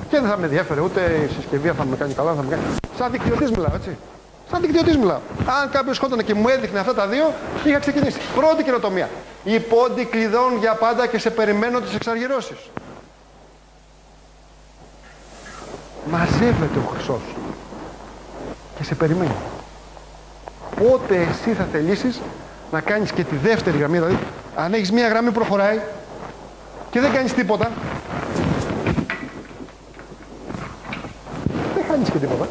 Και δεν θα με ενδιέφερε ούτε η συσκευή, θα με κάνει καλά, θα με κάνει. Σαν δικτυωτής μιλάω, έτσι. Σαν δικτυωτής μιλάω. Αν κάποιος ερχόταν και μου έδειχνε αυτά τα 2, είχα ξεκινήσει. Πρώτη καινοτομία. Οι πόντοι κλειδώνουν για πάντα και σε περιμένω τις εξαργυρώσεις. Μαζεύεται ο χρυσός και σε περιμένει. Πότε εσύ θα θελήσεις να κάνεις και τη δεύτερη γραμμή, δηλαδή αν έχεις μία γραμμή που προχωράει και δεν κάνεις τίποτα, δεν χάνεις και τίποτα.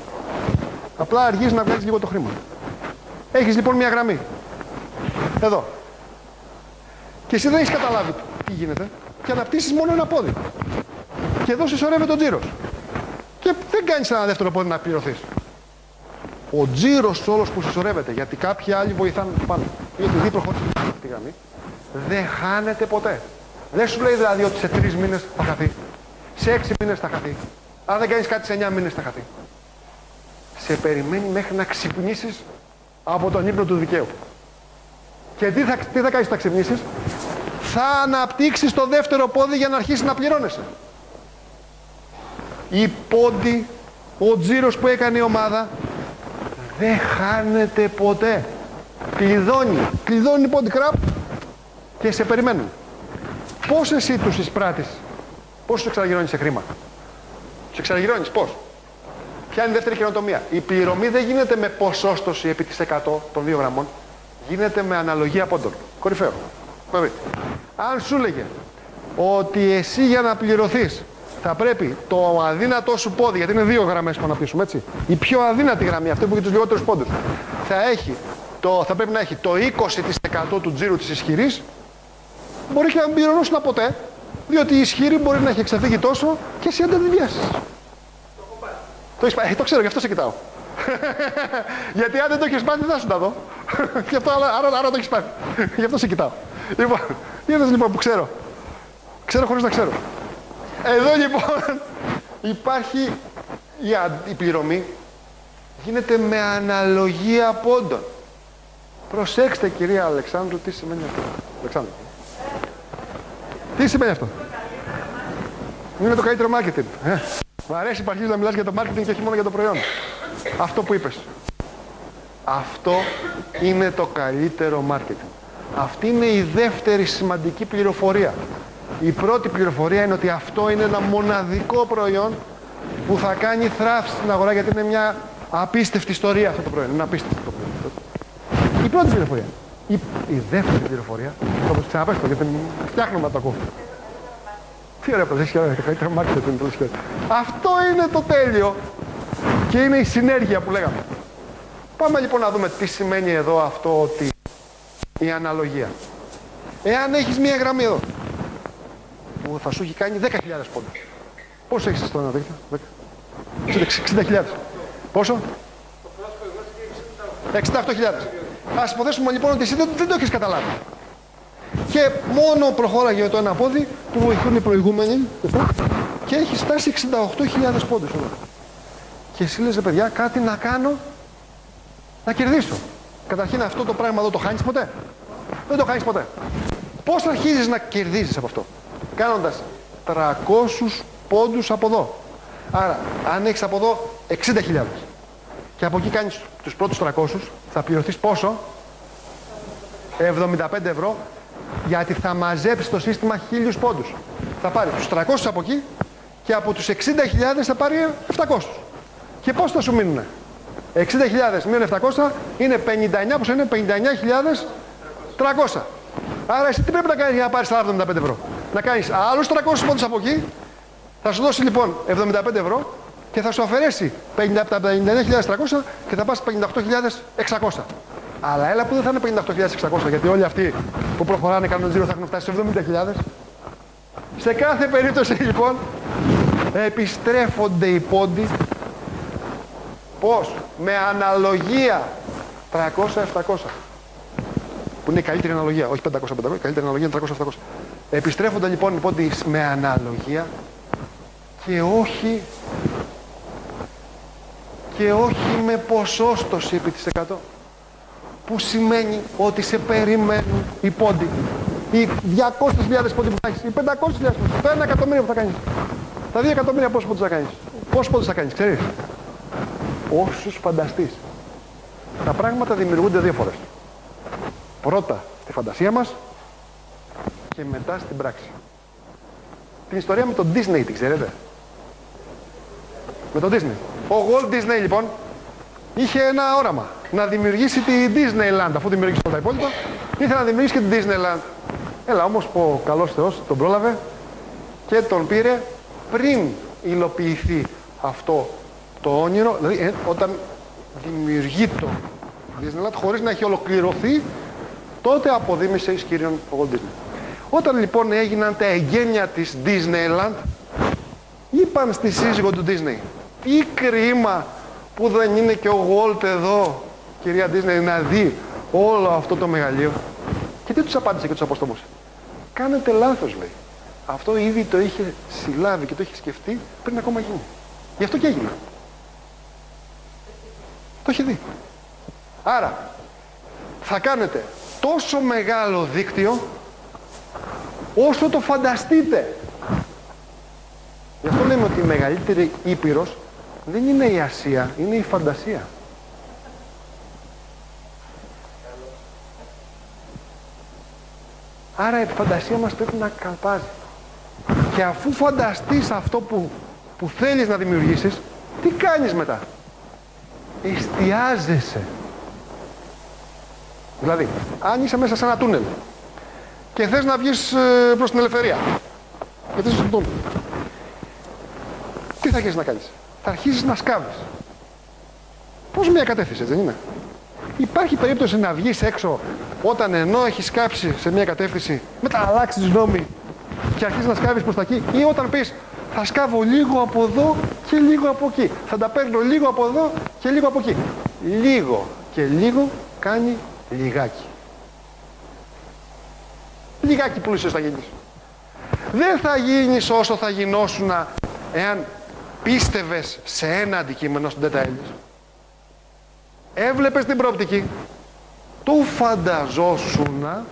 Απλά αργείς να βγάλεις λίγο το χρήμα. Έχεις λοιπόν μία γραμμή. Εδώ. Και εσύ δεν έχεις καταλάβει τι γίνεται και αναπτύσσεις μόνο ένα πόδι. Και εδώ συσσωρεύεται ο τζίρος. Και δεν κάνεις ένα δεύτερο πόδι να πληρωθείς. Ο τζίρος όλος που συσσωρεύεται, γιατί κάποιοι άλλοι βοηθάνε πάνω, γιατί δει προχωρήσει αυτή τη γραμμή, δεν χάνεται ποτέ. Δεν σου λέει δηλαδή ότι σε 3 μήνες θα χαθεί, σε 6 μήνες θα χαθεί, αν δεν κάνεις κάτι σε 9 μήνες θα χαθεί. σε περιμένει μέχρι να ξυπνήσεις από τον ύπνο του δικαίου. Και τι θα κάνεις όταν ξυπνήσεις? Θα αναπτύξεις το δεύτερο πόδι για να αρχίσεις να πληρώνεσαι. Η πόντι, ο τζίρος που έκανε η ομάδα, δεν χάνεται ποτέ. Κλειδώνει πόντι κραπ και σε περιμένουν. Πώς εσύ τους εισπράττεις? Πώς τους εξαργυρώνεις σε χρήμα? Τους εξαργυρώνεις πώς? Ποια είναι η δεύτερη καινοτομία? Η πληρωμή δεν γίνεται με ποσόστοση επί της 100 των 2 γραμμών. Γίνεται με αναλογία πόντων. Κορυφαίο. Αν σου έλεγε ότι εσύ για να πληρωθείς θα πρέπει το αδύνατό σου πόδι, γιατί είναι 2 γραμμές που αναπτύσσουμε, έτσι. Η πιο αδύνατη γραμμή, αυτή που έχει τους λιγότερους πόντους, θα πρέπει να έχει το 20% του τζίρου της ισχυρής. Μπορεί και να μην πληρωνούσουν ποτέ, διότι η ισχυρή μπορεί να έχει εξαφύγει τόσο και εσύ αν δεν τη βιάσεις. Το ξέρω, γι' αυτό σε κοιτάω. Γιατί αν δεν το έχεις πάθει, δεν θα σου τα δω. Άρα το έχεις πάθει. Γι' αυτό σε κοιτάω. Λοιπόν, είδες λοιπόν που ξέρω. Ξέρω χωρίς να ξέρω. Εδώ λοιπόν υπάρχει η πληρωμή. Γίνεται με αναλογία πόντων. Προσέξτε κυρία Αλεξάνδρου τι σημαίνει αυτό. Αλεξάνδρου. Τι σημαίνει αυτό? Είναι το καλύτερο marketing. Μου αρέσει που αρχίζεις να μιλάς για το marketing και όχι μόνο για το προϊόν. Αυτό που είπες. Αυτό είναι το καλύτερο marketing. Αυτή είναι η δεύτερη σημαντική πληροφορία. Η πρώτη πληροφορία είναι ότι αυτό είναι ένα μοναδικό προϊόν που θα κάνει θράψη στην αγορά, γιατί είναι μια απίστευτη ιστορία αυτό το προϊόν. Είναι απίστευτο το προϊόν. Η πρώτη πληροφορία. Η δεύτερη πληροφορία, όπως ξαναπέστω, γιατί φτιάχνουμε να το ακούω. Τι ωραία προσέξεις, καλύτερο marketing. Αυτό είναι το τέλειο. Και είναι η συνέργεια που λέγαμε. Πάμε λοιπόν να δούμε τι σημαίνει εδώ αυτό ότι η αναλογία. Εάν έχεις μία γραμμή εδώ, που θα σου έχει κάνει 10.000 πόντους. Πόσο έχεις στον αναδείχτα? 60.000. Πόσο? 68.000. Ας υποθέσουμε λοιπόν ότι εσύ δεν το έχεις καταλάβει. Και μόνο προχώραγε το ένα πόδι που βοηθούν οι προηγούμενοι και έχει φτάσει 68.000 πόντους. Και εσύ λες, παιδιά, κάτι να κάνω να κερδίσω. Καταρχήν αυτό το πράγμα εδώ το χάνεις ποτέ? Δεν το χάνεις ποτέ. Πώς αρχίζεις να κερδίζεις από αυτό? Κάνοντας 300 πόντους από εδώ. Άρα, αν έχεις από εδώ 60.000 και από εκεί κάνεις τους πρώτους 300, θα πληρωθείς πόσο? 75 ευρώ, γιατί θα μαζέψεις το σύστημα 1.000 πόντους. Θα πάρει τους 300 από εκεί και από τους 60.000 θα πάρει 700. Και πώς θα σου μείνουνε? 60.000 μείον 700 είναι 59, που είναι 59.300. Άρα εσύ τι πρέπει να κάνεις για να πάρεις 75 ευρώ? Να κάνεις άλλους 300 πόντους από εκεί, θα σου δώσει λοιπόν 75 ευρώ και θα σου αφαιρέσει 59.300 και θα πας 58.600. Αλλά έλα που δεν θα είναι 58.600, γιατί όλοι αυτοί που προχωράνε κάνουν τζίρο θα έχουν φτάσει σε 70.000. Σε κάθε περίπτωση λοιπόν επιστρέφονται οι πόντοι. Πώς? Με αναλογία 300-700. Που είναι η καλύτερη αναλογία, όχι 500-500, η καλύτερη αναλογία είναι 300-700. Επιστρέφονται λοιπόν οι πόντοι με αναλογία και όχι με ποσόστοση επί της 100. Που σημαίνει ότι σε περιμένουν οι πόντοι. Οι 200.000 πόντοι που θα έχεις, οι 500.000 πόντοι, το 1 εκατομμύριο που θα κάνεις. Τα 2 εκατομμύρια πόσους πόντους θα κάνεις? Πόσους πόντους θα κάνεις, ξέρεις? Όσους φανταστείς. Τα πράγματα δημιουργούνται 2 φορές. Πρώτα στη φαντασία μας και μετά στην πράξη. Την ιστορία με τον Disney την ξέρετε? Με τον Disney. Ο Walt Disney λοιπόν είχε ένα όραμα. Να δημιουργήσει τη Disneyland. Αφού δημιουργήσει όλα τα υπόλοιπα, ήθελε να δημιουργήσει και τη Disneyland. Έλα όμως που ο καλός Θεός τον πρόλαβε και τον πήρε πριν υλοποιηθεί αυτό το όνειρο, δηλαδή όταν δημιουργεί το Disneyland χωρίς να έχει ολοκληρωθεί, τότε αποδίμησε εις κύριον ο Walt Disney. Όταν λοιπόν έγιναν τα εγγένεια της Disneyland, είπαν στη σύζυγο του Disney, τι κρίμα που δεν είναι και ο Walt εδώ, κυρία Disney, να δει όλο αυτό το μεγαλείο. Και τι τους απάντησε και τους αποστομούσε? Κάνετε λάθος, λέει. Αυτό ήδη το είχε συλλάβει και το είχε σκεφτεί πριν ακόμα γίνει. Γι' αυτό και έγινε. Το έχει δει. Άρα, θα κάνετε τόσο μεγάλο δίκτυο όσο το φανταστείτε. Γι' αυτό λέμε ότι η μεγαλύτερη ήπειρος δεν είναι η Ασία, είναι η φαντασία. Άρα η φαντασία μας πρέπει να καλπάζει. Και αφού φανταστείς αυτό που θέλεις να δημιουργήσεις, τι κάνεις μετά? Εστιάζεσαι. Δηλαδή, αν είσαι μέσα σε ένα τούνελ και θες να βγεις προς την ελευθερία, γιατί είσαι στον τούνελ, τι θα αρχίσεις να κάνεις? Θα αρχίσεις να σκάβεις. Πώς μια κατεύθυνση, δεν είναι? Υπάρχει περίπτωση να βγεις έξω όταν ενώ έχεις κάψει σε μια κατεύθυνση, μετά αλλάξεις γνώμη και αρχίσεις να σκάβεις προς τα εκεί? Ή όταν πεις θα σκάβω λίγο από εδώ και λίγο από εκεί, θα τα παίρνω λίγο από εδώ και λίγο από εκεί. Λίγο και λίγο κάνει λιγάκι. Λιγάκι πλούσιος θα γίνεις. Δεν θα γίνεις όσο θα γινώσουνα εάν πίστευες σε ένα αντικείμενο, στον Deta Elis. Έβλεπες την προοπτική, το φανταζόσουνα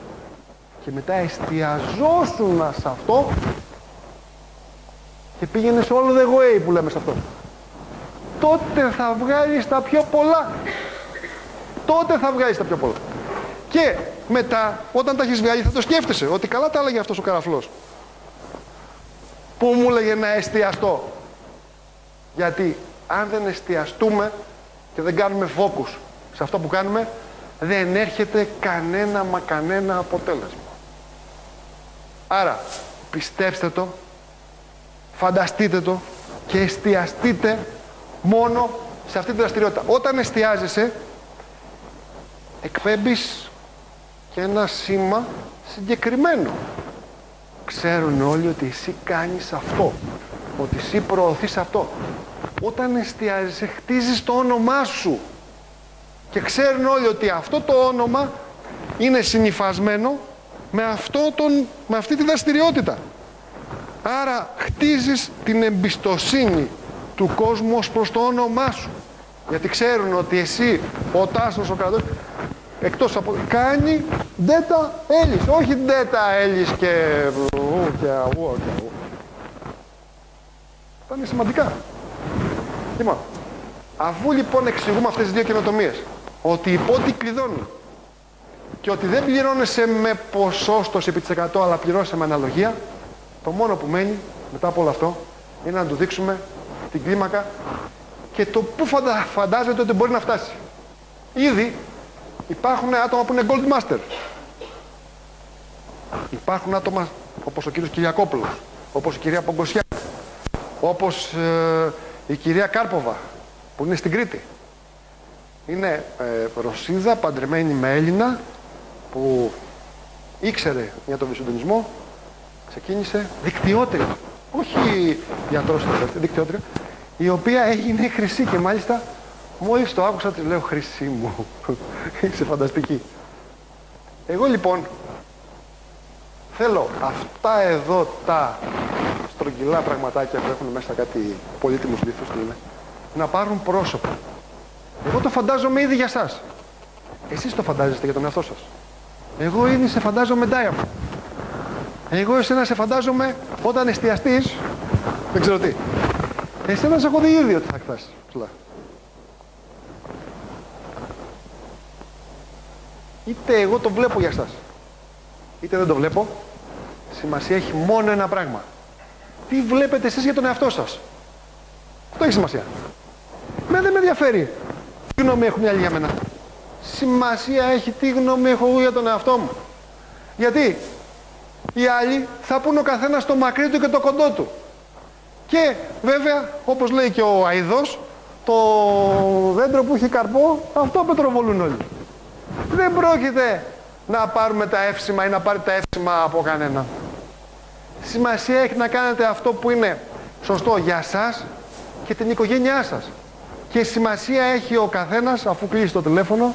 και μετά εστιαζόσουνα σε αυτό και πήγαινες all the way που λέμε σε αυτό. Τότε θα βγάλεις τα πιο πολλά. Τότε θα βγάλεις τα πιο πολλά. Και μετά, όταν τα έχεις βγάλει, θα το σκέφτεσαι ότι καλά τα έλεγε αυτός ο καραφλός που μου έλεγε να εστιαστώ. Γιατί αν δεν εστιαστούμε και δεν κάνουμε focus σε αυτό που κάνουμε, δεν έρχεται κανένα μα κανένα αποτέλεσμα. Άρα, πιστέψτε το, φανταστείτε το και εστιαστείτε μόνο σε αυτή τη δραστηριότητα. Όταν εστιάζεσαι, εκπέμπεις και ένα σήμα συγκεκριμένο. Ξέρουν όλοι ότι εσύ κάνεις αυτό, ότι εσύ προωθείς αυτό. Όταν εστιάζεσαι, χτίζεις το όνομά σου. Και ξέρουν όλοι ότι αυτό το όνομα είναι συνυφασμένο με αυτή τη δραστηριότητα. Άρα χτίζεις την εμπιστοσύνη του κόσμου ως προς το όνομά σου. Γιατί ξέρουν ότι εσύ, ο Τάσος, ο Κρατός, εκτός από... κάνει Deta Elis, όχι Deta Elis και... Αυτά είναι σημαντικά. Λοιπόν, αφού λοιπόν εξηγούμε αυτές τις δύο καινοτομίες, ότι οι πόντοι κλειδώνουν και ότι δεν πληρώνεσαι με ποσόστοση επί της 100, αλλά πληρώνεσαι με αναλογία, το μόνο που μένει μετά από όλο αυτό είναι να του δείξουμε την κλίμακα και το που φαντάζεται ότι μπορεί να φτάσει. Ήδη υπάρχουν άτομα που είναι gold master. Υπάρχουν άτομα όπως ο κύριος Κυριακόπουλος, όπως η κυρία Πογκοσιά, όπως η κυρία Κάρποβα, που είναι στην Κρήτη. Είναι Ρωσίδα, παντρεμένη με Έλληνα, που ήξερε για τον βυσσοντινισμό, ξεκίνησε δικτυότρια, όχι γιατρός, δικτυότρια, η οποία έγινε χρυσή και μάλιστα μόλις το άκουσα της λέω χρυσή μου, είσαι φανταστική. Εγώ λοιπόν θέλω αυτά εδώ τα στρογγυλά πραγματάκια που έχουν μέσα κάτι πολύτιμους λίθους, να πάρουν πρόσωπο. Εγώ το φαντάζομαι ήδη για σας. Εσείς το φαντάζεστε για τον εαυτό σας. Εγώ ήδη σε φαντάζομαι diamond. Εγώ εσένα σε φαντάζομαι όταν εστιαστείς, δεν ξέρω τι. Εσένα σε έχω δει ήδη ότι θα χθάσεις. Είτε εγώ το βλέπω για σας, είτε δεν το βλέπω, σημασία έχει μόνο ένα πράγμα. Τι βλέπετε εσείς για τον εαυτό σας. Αυτό έχει σημασία. Δεν με ενδιαφέρει. Τι γνώμη έχουν οι άλλοι για μένα. Σημασία έχει τι γνώμη έχω εγώ για τον εαυτό μου. Γιατί οι άλλοι θα πούν ο καθένας το μακρύ του και το κοντό του. Και βέβαια, όπως λέει και ο Αηδός, το δέντρο που έχει καρπό, αυτό πετροβολούν όλοι. Δεν πρόκειται να πάρουμε τα εύσημα ή να πάρει τα εύσημα από κανένα. Σημασία έχει να κάνετε αυτό που είναι σωστό για σας και την οικογένειά σας. Και σημασία έχει ο καθένας, αφού κλείσει το τηλέφωνο,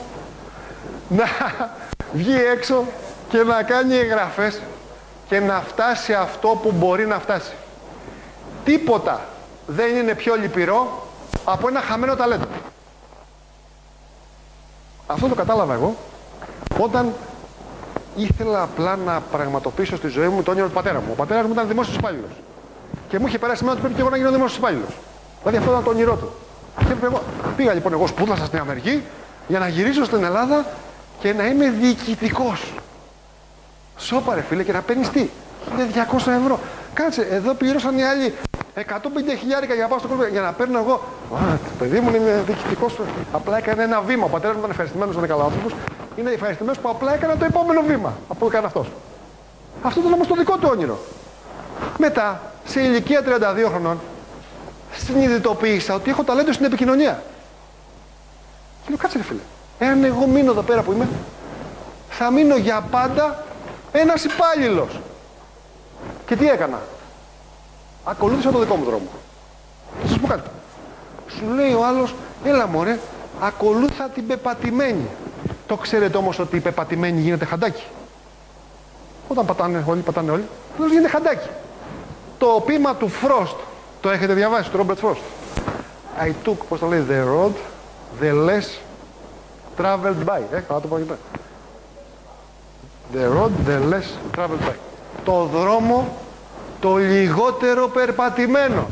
να βγει έξω και να κάνει εγγραφές και να φτάσει αυτό που μπορεί να φτάσει. Τίποτα δεν είναι πιο λυπηρό από ένα χαμένο ταλέντο. Αυτό το κατάλαβα εγώ όταν ήθελα απλά να πραγματοποιήσω στη ζωή μου το όνειρο του πατέρα μου. Ο πατέρας μου ήταν δημόσιος υπάλληλος. Και μου είχε περάσει μένα ότι πρέπει και εγώ να γίνω δημόσιος υπάλληλος. Δηλαδή αυτό ήταν το όνειρό του. Και εγώ. Πήγα λοιπόν, εγώ σπούδασα στην Αμερική για να γυρίσω στην Ελλάδα και να είμαι διοικητικός. Σώπα ρε φίλε, και να παίρνεις τι, 1.200 ευρώ. Κάτσε, εδώ πλήρωσαν οι άλλοι 150.000 για να πάω στο Columbia. Για να παίρνω εγώ. Παιδί μου είναι διοικητικός, απλά έκανε ένα βήμα. Ο πατέρας μου ήταν ευχαριστημένος, ήταν καλά άνθρωπος. Είναι ευχαριστημένος που απλά έκανε το επόμενο βήμα. Από έκανε αυτός. Αυτό ήταν όμως το δικό του όνειρο. Μετά, σε ηλικία 32 χρονών, συνειδητοποίησα ότι έχω ταλέντο στην επικοινωνία. Και λέω, κάτσε ρε φίλε, εάν εγώ μείνω εδώ πέρα που είμαι, θα μείνω για πάντα ένας υπάλληλος. Και τι έκανα. Ακολούθησα το δικό μου δρόμο. Θα σας πω κάτι. Σου λέει ο άλλος, έλα μωρέ, ακολούθα την πεπατημένη. Το ξέρετε όμως ότι η πεπατημένη γίνεται χαντάκι. Όταν πατάνε όλοι, τότε γίνεται χαντάκι. Το ποίημα του Frost, το έχετε διαβάσει, του Robert Frost. I took, πώς το λέει, the road, the less traveled by. Καλά το πω και πέρα. The road, the less traveled by. Το δρόμο το λιγότερο περπατημένο.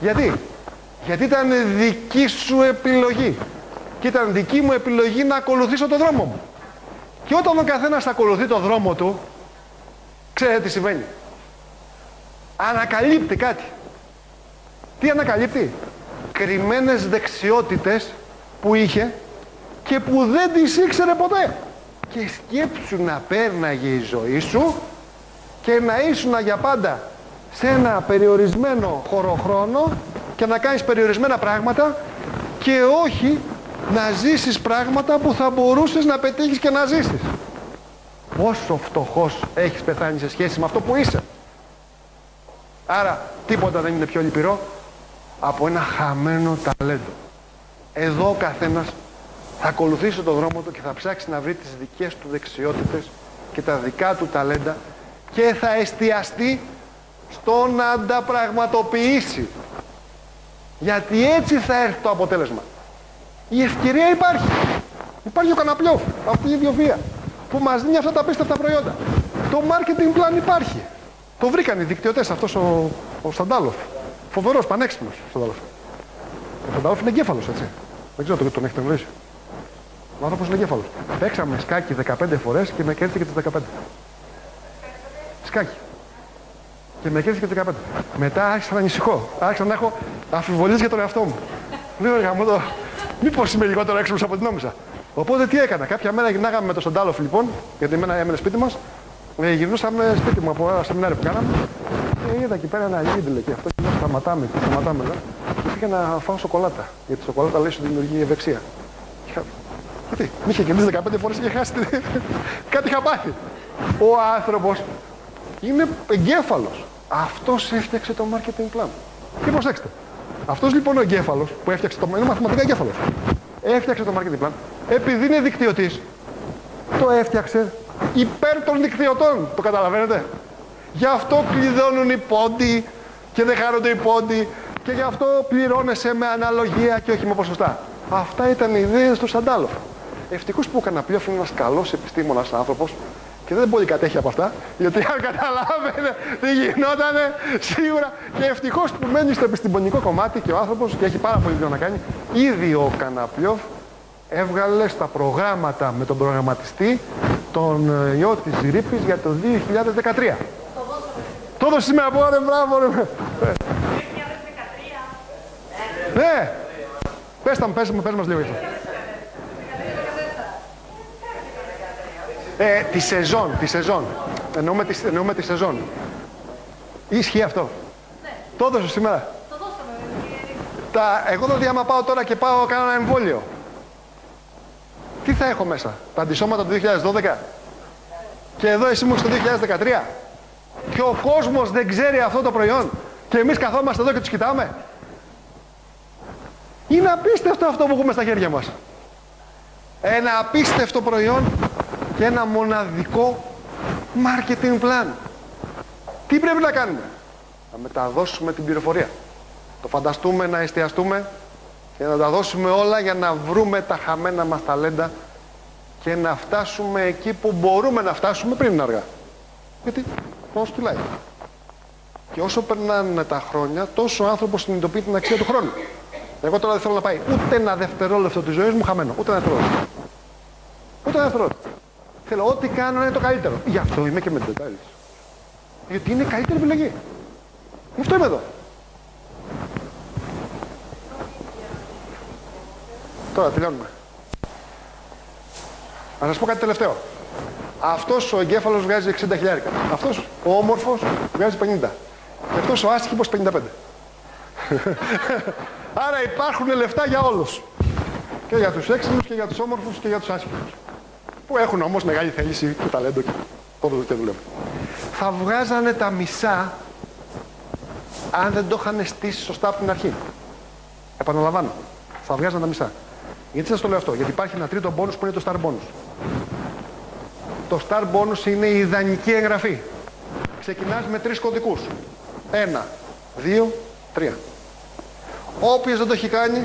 Γιατί? Γιατί ήταν δική σου επιλογή. Και ήταν δική μου επιλογή να ακολουθήσω το δρόμο μου. Και όταν ο καθένας ακολουθεί το δρόμο του, ξέρετε τι συμβαίνει. Ανακαλύπτει κάτι. Τι ανακαλύπτει? Κρυμμένες δεξιότητες που είχε και που δεν τις ήξερε ποτέ. Και σκέψου να πέρναγε η ζωή σου και να ήσουν για πάντα σε ένα περιορισμένο χωροχρόνο και να κάνεις περιορισμένα πράγματα και όχι να ζήσεις πράγματα που θα μπορούσες να πετύχεις και να ζήσεις. Πόσο φτωχός έχεις πεθάνει σε σχέση με αυτό που είσαι. Άρα τίποτα δεν είναι πιο λυπηρό από ένα χαμένο ταλέντο. Εδώ ο καθένας θα ακολουθήσει τον δρόμο του και θα ψάξει να βρει τις δικές του δεξιότητες και τα δικά του ταλέντα και θα εστιαστεί στο να τα πραγματοποιήσει. Γιατί έτσι θα έρθει το αποτέλεσμα. Η ευκαιρία υπάρχει. Υπάρχει ο Καναπλιόφ, αυτή η βιοβία που μας δίνει αυτά τα απίστευτα προϊόντα. Το marketing plan υπάρχει. Το βρήκαν οι δικτυωτές αυτός ο Σαντάλοφ. Φοβερός, πανέξυπνος ο Σαντάλοφ. Ο Σαντάλοφ είναι εγκέφαλος, έτσι. Δεν ξέρω τον έχετε γνωρίσει. Ο άνθρωπος είναι εγκέφαλος. Παίξαμε σκάκι 15 φορές και με κέρδισε και τις 15. Σκάκι. Και με κέρδισε και τις 15. Μετά άρχισα να ανησυχώ. Άρχισα να έχω αμφιβολίες για τον εαυτό μου. Λέω, γαμώτο, μήπως είμαι λιγότερο έξυπνος από ό,τι νόμιζα. Οπότε τι έκανα. Κάποια μέρα γυρνάγαμε με τον Σαντάλοφ λοιπόν, γιατί έμενε σπίτι μας. Γυρνούσαμε σπίτι μου από ένα σεμινάριο που κάναμε. Είδα εκεί πέρα ένα λίντλε και αυτό. Και σταματάμε εδώ. Και πήγα να φάω σοκολάτα. Γιατί η σοκολάτα λέει ότι δημιουργεί ευεξία. Γιατί, μη είχε κερδίσει 15 φορές και χάσει. Κάτι είχα πάθει. Ο άνθρωπος είναι εγκέφαλος. Αυτός έφτιαξε το marketing plan. Και προσέξτε. Αυτός λοιπόν ο εγκέφαλος που έφτιαξε το. Είναι μαθηματικά εγκέφαλος. Έφτιαξε το marketing plan. Επειδή είναι δικτυωτής, το έφτιαξε υπέρ των δικτυωτών. Το καταλαβαίνετε. Γι' αυτό κλειδώνουν οι πόντοι και δεν χάνονται οι πόντοι. Και γι' αυτό πληρώνεσαι με αναλογία και όχι με ποσοστά. Αυτά ήταν οι ιδέες του Σαντάλοφ. Ευτυχώς που ο Καναπλίοφ είναι ένας καλός επιστήμονας άνθρωπος και δεν μπορεί κατέχει από αυτά, γιατί αν καταλάβαινε τι γινότανε σίγουρα. Και ευτυχώς που μένει στο επιστημονικό κομμάτι και ο άνθρωπος και έχει πάρα πολύ δουλειά να κάνει. Ήδη ο Καναπλίοφ έβγαλε στα προγράμματα με τον προγραμματιστή τον ιό της γρίπης για το 2013. Το δώσε σήμερα από ρε, μπράβο ρε. 2013. Ναι. Πες μας λίγο. Τη σεζόν. Εννοούμε τη σεζόν. Ισχύει αυτό. Ναι. Το έδωσε σήμερα. Το δώσαμε. Εγώ δηλαδή άμα πάω τώρα και κάνω ένα εμβόλιο. Τι θα έχω μέσα. Τα αντισώματα του 2012. Και εδώ εσύ μου έχεις το 2013. Και ο κόσμος δεν ξέρει αυτό το προϊόν. Και εμείς καθόμαστε εδώ και τους κοιτάμε. Είναι απίστευτο αυτό που έχουμε στα χέρια μας. Ένα απίστευτο προϊόν και ένα μοναδικό marketing plan. Τι πρέπει να κάνουμε? Να μεταδώσουμε την πληροφορία. Το φανταστούμε, να εστιαστούμε και να τα δώσουμε όλα για να βρούμε τα χαμένα μας ταλέντα και να φτάσουμε εκεί που μπορούμε να φτάσουμε πριν είναι αργά. Γιατί χρόνος τουλάχιστον. Και όσο περνάνε τα χρόνια, τόσο ο άνθρωπος συνειδητοποιεί την αξία του χρόνου. Εγώ τώρα δεν θέλω να πάει ούτε ένα δευτερόλεπτο της ζωής μου χαμένο. Ούτε ένα δευτερόλεπτο. Ούτε ένα δευτερόλεπτο. Θέλω ό,τι κάνω να είναι το καλύτερο. Γι' αυτό είμαι και με την Deta Elis. Γιατί είναι η καλύτερη επιλογή. Γι' αυτό είμαι εδώ. Τώρα τελειώνουμε. Να σας πω κάτι τελευταίο. Αυτός ο εγκέφαλος βγάζει 60 χιλιάρικα. Αυτός ο όμορφος βγάζει 50. Και αυτός ο άσχημος 55. Άρα υπάρχουν λεφτά για όλους. Και για τους έξυπνους και για τους όμορφους και για τους άσχημους. Που έχουν όμως μεγάλη θέληση και ταλέντο και πόδο και δουλεύουν. Θα βγάζανε τα μισά αν δεν το είχαν στήσει σωστά από την αρχή. Επαναλαμβάνω. Θα βγάζανε τα μισά. Γιατί σας το λέω αυτό? Γιατί υπάρχει ένα τρίτο bonus που είναι το star bonus. Το star bonus είναι η ιδανική εγγραφή. Ξεκινάς με 3 κωδικούς. 1, 2, 3. Όποιος δεν το έχει κάνει,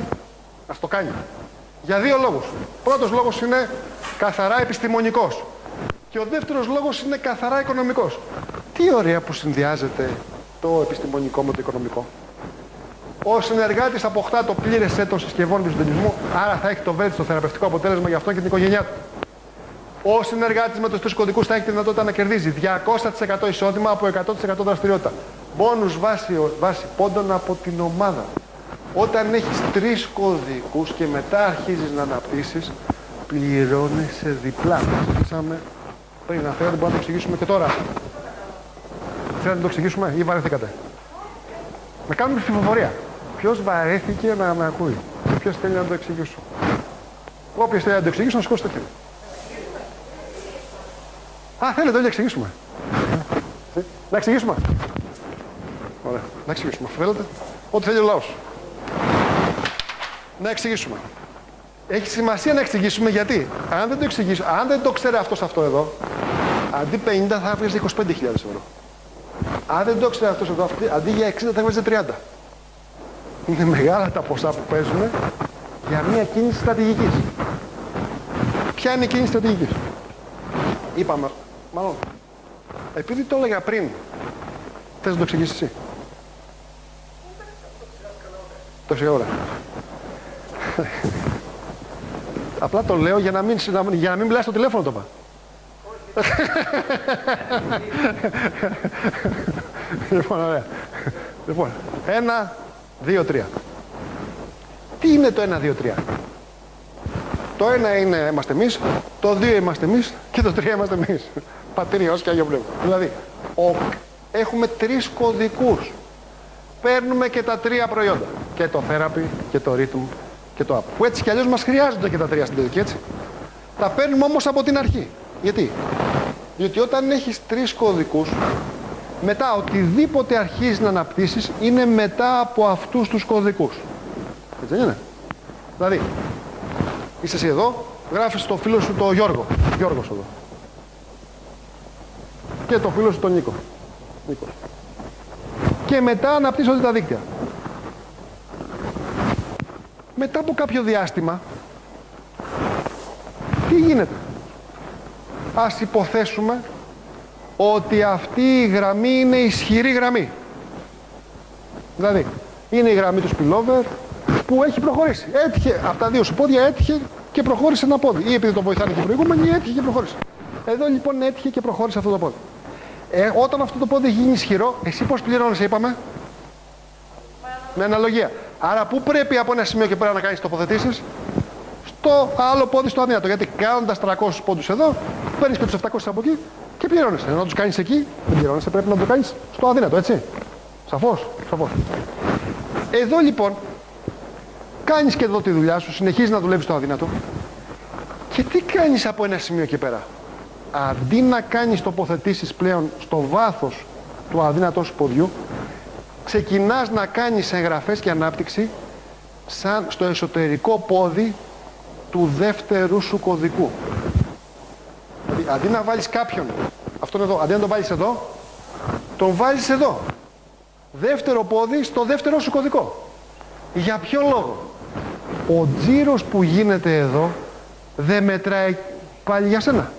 ας το κάνει. Για 2 λόγους. Πρώτος λόγος είναι καθαρά επιστημονικός. Και ο δεύτερος λόγος είναι καθαρά οικονομικός. Τι ωραία που συνδυάζεται το επιστημονικό με το οικονομικό. Ο συνεργάτης αποκτά το πλήρες σετ των συσκευών του συντονισμού, άρα θα έχει το βέλτιστο θεραπευτικό αποτέλεσμα για αυτόν και την οικογένειά του. Ο συνεργάτης με τους 3 κωδικούς θα έχει τη δυνατότητα να κερδίζει 200% εισόδημα από 100% δραστηριότητα. Μπόνους βάση πόντων από την ομάδα. Όταν έχεις 3 κωδικούς και μετά αρχίζεις να αναπτύσσεις, πληρώνεσαι διπλά. Το εξηγήσαμε πριν, αν θέλετε μπορούμε να το εξηγήσουμε και τώρα. Θέλετε να το εξηγήσουμε ή βαρεθήκατε? Να κάνουμε ψηφοφορία. Ποιος βαρέθηκε να με ακούει και ποιος θέλει να το εξηγήσω? Όποιος θέλει να το εξηγήσω, να σηκώσει το χέρι. Α, θέλετε όλοι να εξηγήσουμε? Να εξηγήσουμε. Ωραία, να εξηγήσουμε. Θέλετε. Ό,τι θέλει ο λαός. Να εξηγήσουμε. Έχει σημασία να εξηγήσουμε γιατί. Αν δεν το εξηγήσω, αν δεν το ξέρει αυτός αυτό εδώ, αντί 50 θα έβγαζε 25.000 ευρώ. Αν δεν το ξέρει αυτός εδώ, αντί για 60 θα έβγαζε 30. Είναι μεγάλα τα ποσά που παίζουν για μια κίνηση στρατηγικής. Ποια είναι η κίνηση στρατηγικής? Είπαμε, μάλλον, επειδή το έλεγα πριν, θες να το εξηγήσεις εσύ? Το ξέρω όλα. Απλά το λέω για να μην μιλάς στο τηλέφωνο, το πα. Λοιπόν, ωραία. Λοιπόν, 1, 2, 3. Τι είναι το 1, 2, 3? Το 1 είναι είμαστε εμείς, το 2 είμαστε εμείς και το 3 είμαστε εμείς. Πατήριος και Άγιο Πνεύμα. Δηλαδή, έχουμε 3 κωδικούς. Παίρνουμε και τα 3 προϊόντα. Και το therapy και το rhythm και το app. Που έτσι κι αλλιώς μας χρειάζονται και τα 3 στην τελική, έτσι. Τα παίρνουμε όμως από την αρχή. Γιατί? Διότι όταν έχεις 3 κωδικούς, μετά οτιδήποτε αρχίζεις να αναπτύσσεις είναι μετά από αυτούς τους κωδικούς. Έτσι δεν είναι? Δηλαδή, είσαι εσύ εδώ, γράφεις το φίλο σου το Γιώργο. Γιώργος εδώ. Και το φίλο σου τον Νίκο. Νίκος. Και μετά αναπτύσσονται τα δίκτυα. Μετά από κάποιο διάστημα, τι γίνεται? Ας υποθέσουμε ότι αυτή η γραμμή είναι ισχυρή γραμμή. Δηλαδή, είναι η γραμμή του spillover που έχει προχωρήσει. Έτυχε, από τα 2 σου πόδια έτυχε και προχώρησε ένα πόδι. Ή επειδή το βοηθάνε και οι προηγούμενοι, έτυχε και προχώρησε. Εδώ λοιπόν έτυχε και προχώρησε αυτό το πόδι. Όταν αυτό το πόδι έχει γίνει ισχυρό, εσύ πώς πληρώνεσαι, είπαμε? Με αναλογία. Άρα πού πρέπει από ένα σημείο και πέρα να κάνεις τοποθετήσεις? Στο άλλο πόδι, στο αδύνατο. Γιατί κάνοντας 300 πόντους εδώ, παίρνεις και τους 700 από εκεί και πληρώνεσαι. Ενώ να τους κάνεις εκεί, δεν πληρώνεσαι, πρέπει να το κάνεις στο αδύνατο, έτσι. Σαφώς, σαφώς. Εδώ λοιπόν, κάνεις και εδώ τη δουλειά σου, συνεχίζεις να δουλεύεις στο αδύνατο. Και τι κάνεις από ένα σημείο και πέρα? Αντί να κάνεις τοποθετήσεις πλέον στο βάθος του αδύνατου σου ποδιού, ξεκινάς να κάνεις εγγραφές και ανάπτυξη σαν στο εσωτερικό πόδι του δεύτερου σου κωδικού. Δηλαδή, αντί να βάλεις κάποιον, αυτόν εδώ, αντί να τον βάλεις εδώ, τον βάλεις εδώ. Δεύτερο πόδι στο δεύτερο σου κωδικό. Για ποιο λόγο? Ο τζίρος που γίνεται εδώ δεν μετράει πάλι για σένα.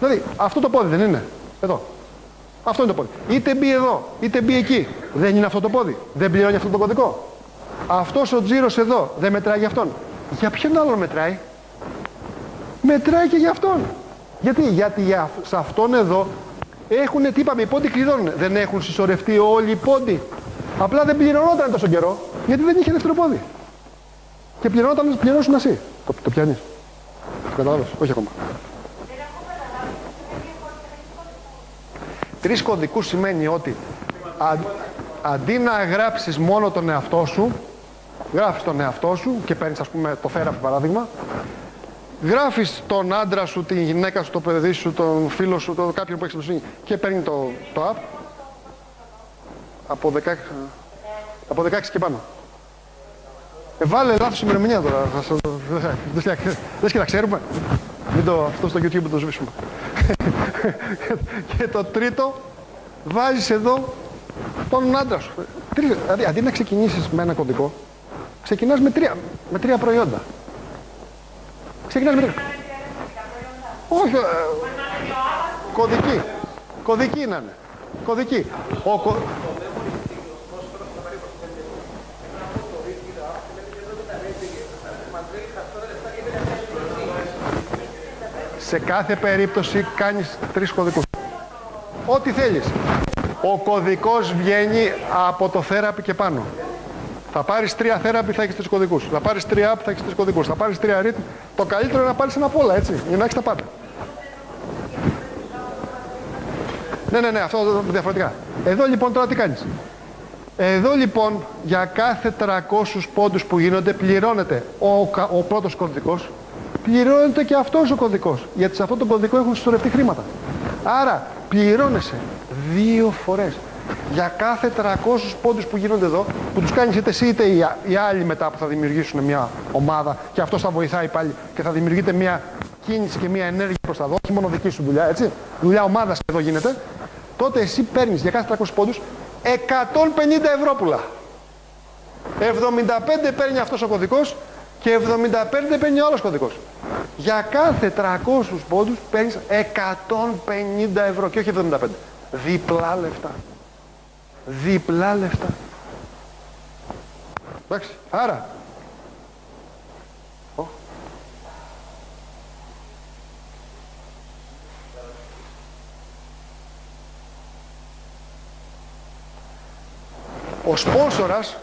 Δηλαδή, αυτό το πόδι δεν είναι. Εδώ. Αυτό είναι το πόδι. Είτε μπει εδώ, είτε μπει εκεί. Δεν είναι αυτό το πόδι. Δεν πληρώνει αυτό το κωδικό. Αυτός ο τζίρος εδώ δεν μετράει για αυτόν. Για ποιον άλλον μετράει? Μετράει και για αυτόν. Γιατί? Γιατί σε αυτόν εδώ έχουν, τι είπαμε, οι πόντοι κλειδώνουν. Δεν έχουν συσσωρευτεί όλοι οι πόντοι. Απλά δεν πληρωνόταν τόσο καιρό, γιατί δεν είχε δεύτερο πόδι. Και πληρωνόταν, πληρώσουν εσύ. Το πιάνεις. Το καταλάβες? Όχι ακόμα. Τρεις κωδικούς σημαίνει ότι αντί να γράψεις μόνο τον εαυτό σου, γράφεις τον εαυτό σου και παίρνεις, ας πούμε, το φέραφι παράδειγμα, γράφεις τον άντρα σου, την γυναίκα σου, το παιδί σου, τον φίλο σου, το κάποιον που έχεις εμπιστοσύνη και παίρνει το app. Από 16 και πάνω. Βάλε λάθος ημερομηνία τώρα. Δες και τα ξέρουμε. Μην το αυτό στο YouTube το σβήσουμε. Και το τρίτο, βάζεις εδώ τον άντρα σου. Δηλαδή, αντί να ξεκινήσεις με ένα κωδικό, ξεκινάς με τρία προϊόντα. Ξεκινάς με τρία. Όχι, κωδική. Κωδική να είναι. Κωδική. Σε κάθε περίπτωση κάνεις τρεις κωδικούς. Ό,τι θέλεις. Ο κωδικός βγαίνει από το therapy και πάνω. Θα πάρεις 3 therapy, θα έχεις 3 κωδικούς. Θα πάρεις 3 app, θα έχεις 3 κωδικούς. Θα πάρεις 3 rhythm. Το καλύτερο είναι να πάρεις ένα απ' όλα, έτσι, για να έχεις τα πάντα. Ναι, αυτό διαφορετικά. Εδώ λοιπόν τώρα τι κάνεις. Εδώ λοιπόν για κάθε 300 πόντους που γίνονται πληρώνεται ο πρώτος κωδικός. Πληρώνεται και αυτός ο κωδικός. Γιατί σε αυτόν τον κωδικό έχουν συσσωρευτεί χρήματα. Άρα πληρώνεσαι 2 φορές. Για κάθε 300 πόντους που γίνονται εδώ, που τους κάνεις είτε εσύ είτε οι άλλοι μετά που θα δημιουργήσουν μια ομάδα και αυτός θα βοηθάει πάλι και θα δημιουργείται μια κίνηση και μια ενέργεια προς τα δω, όχι μόνο δική σου δουλειά, έτσι. Δουλειά ομάδας εδώ γίνεται. Τότε εσύ παίρνεις για κάθε 300 πόντους 150 ευρώ. 75 παίρνει αυτός ο κωδικός και 75 παίρνει ο άλλος κωδικός. Για κάθε 300 πόντους παίρνεις 150 ευρώ και όχι 75. Διπλά λεφτά. Διπλά λεφτά. Εντάξει, άρα... Ο σπόνσορας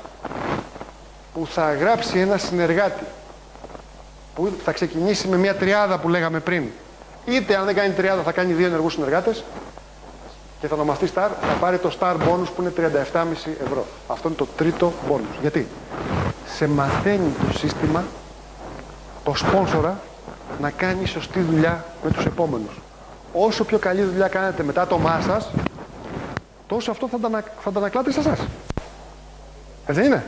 που θα γράψει ένα συνεργάτη που θα ξεκινήσει με μια τριάδα που λέγαμε πριν, είτε αν δεν κάνει τριάδα θα κάνει 2 ενεργούς συνεργάτες και θα ονομαστεί star, θα πάρει το star bonus που είναι 37,5 ευρώ. Αυτό είναι το τρίτο bonus. Γιατί? Σε μαθαίνει το σύστημα, το σπόνσορα, να κάνει σωστή δουλειά με τους επόμενους. Όσο πιο καλή δουλειά κάνετε μετά το μάσας, τόσο αυτό θα τα ανακλάτε σε εσάς. Έτσι δεν είναι?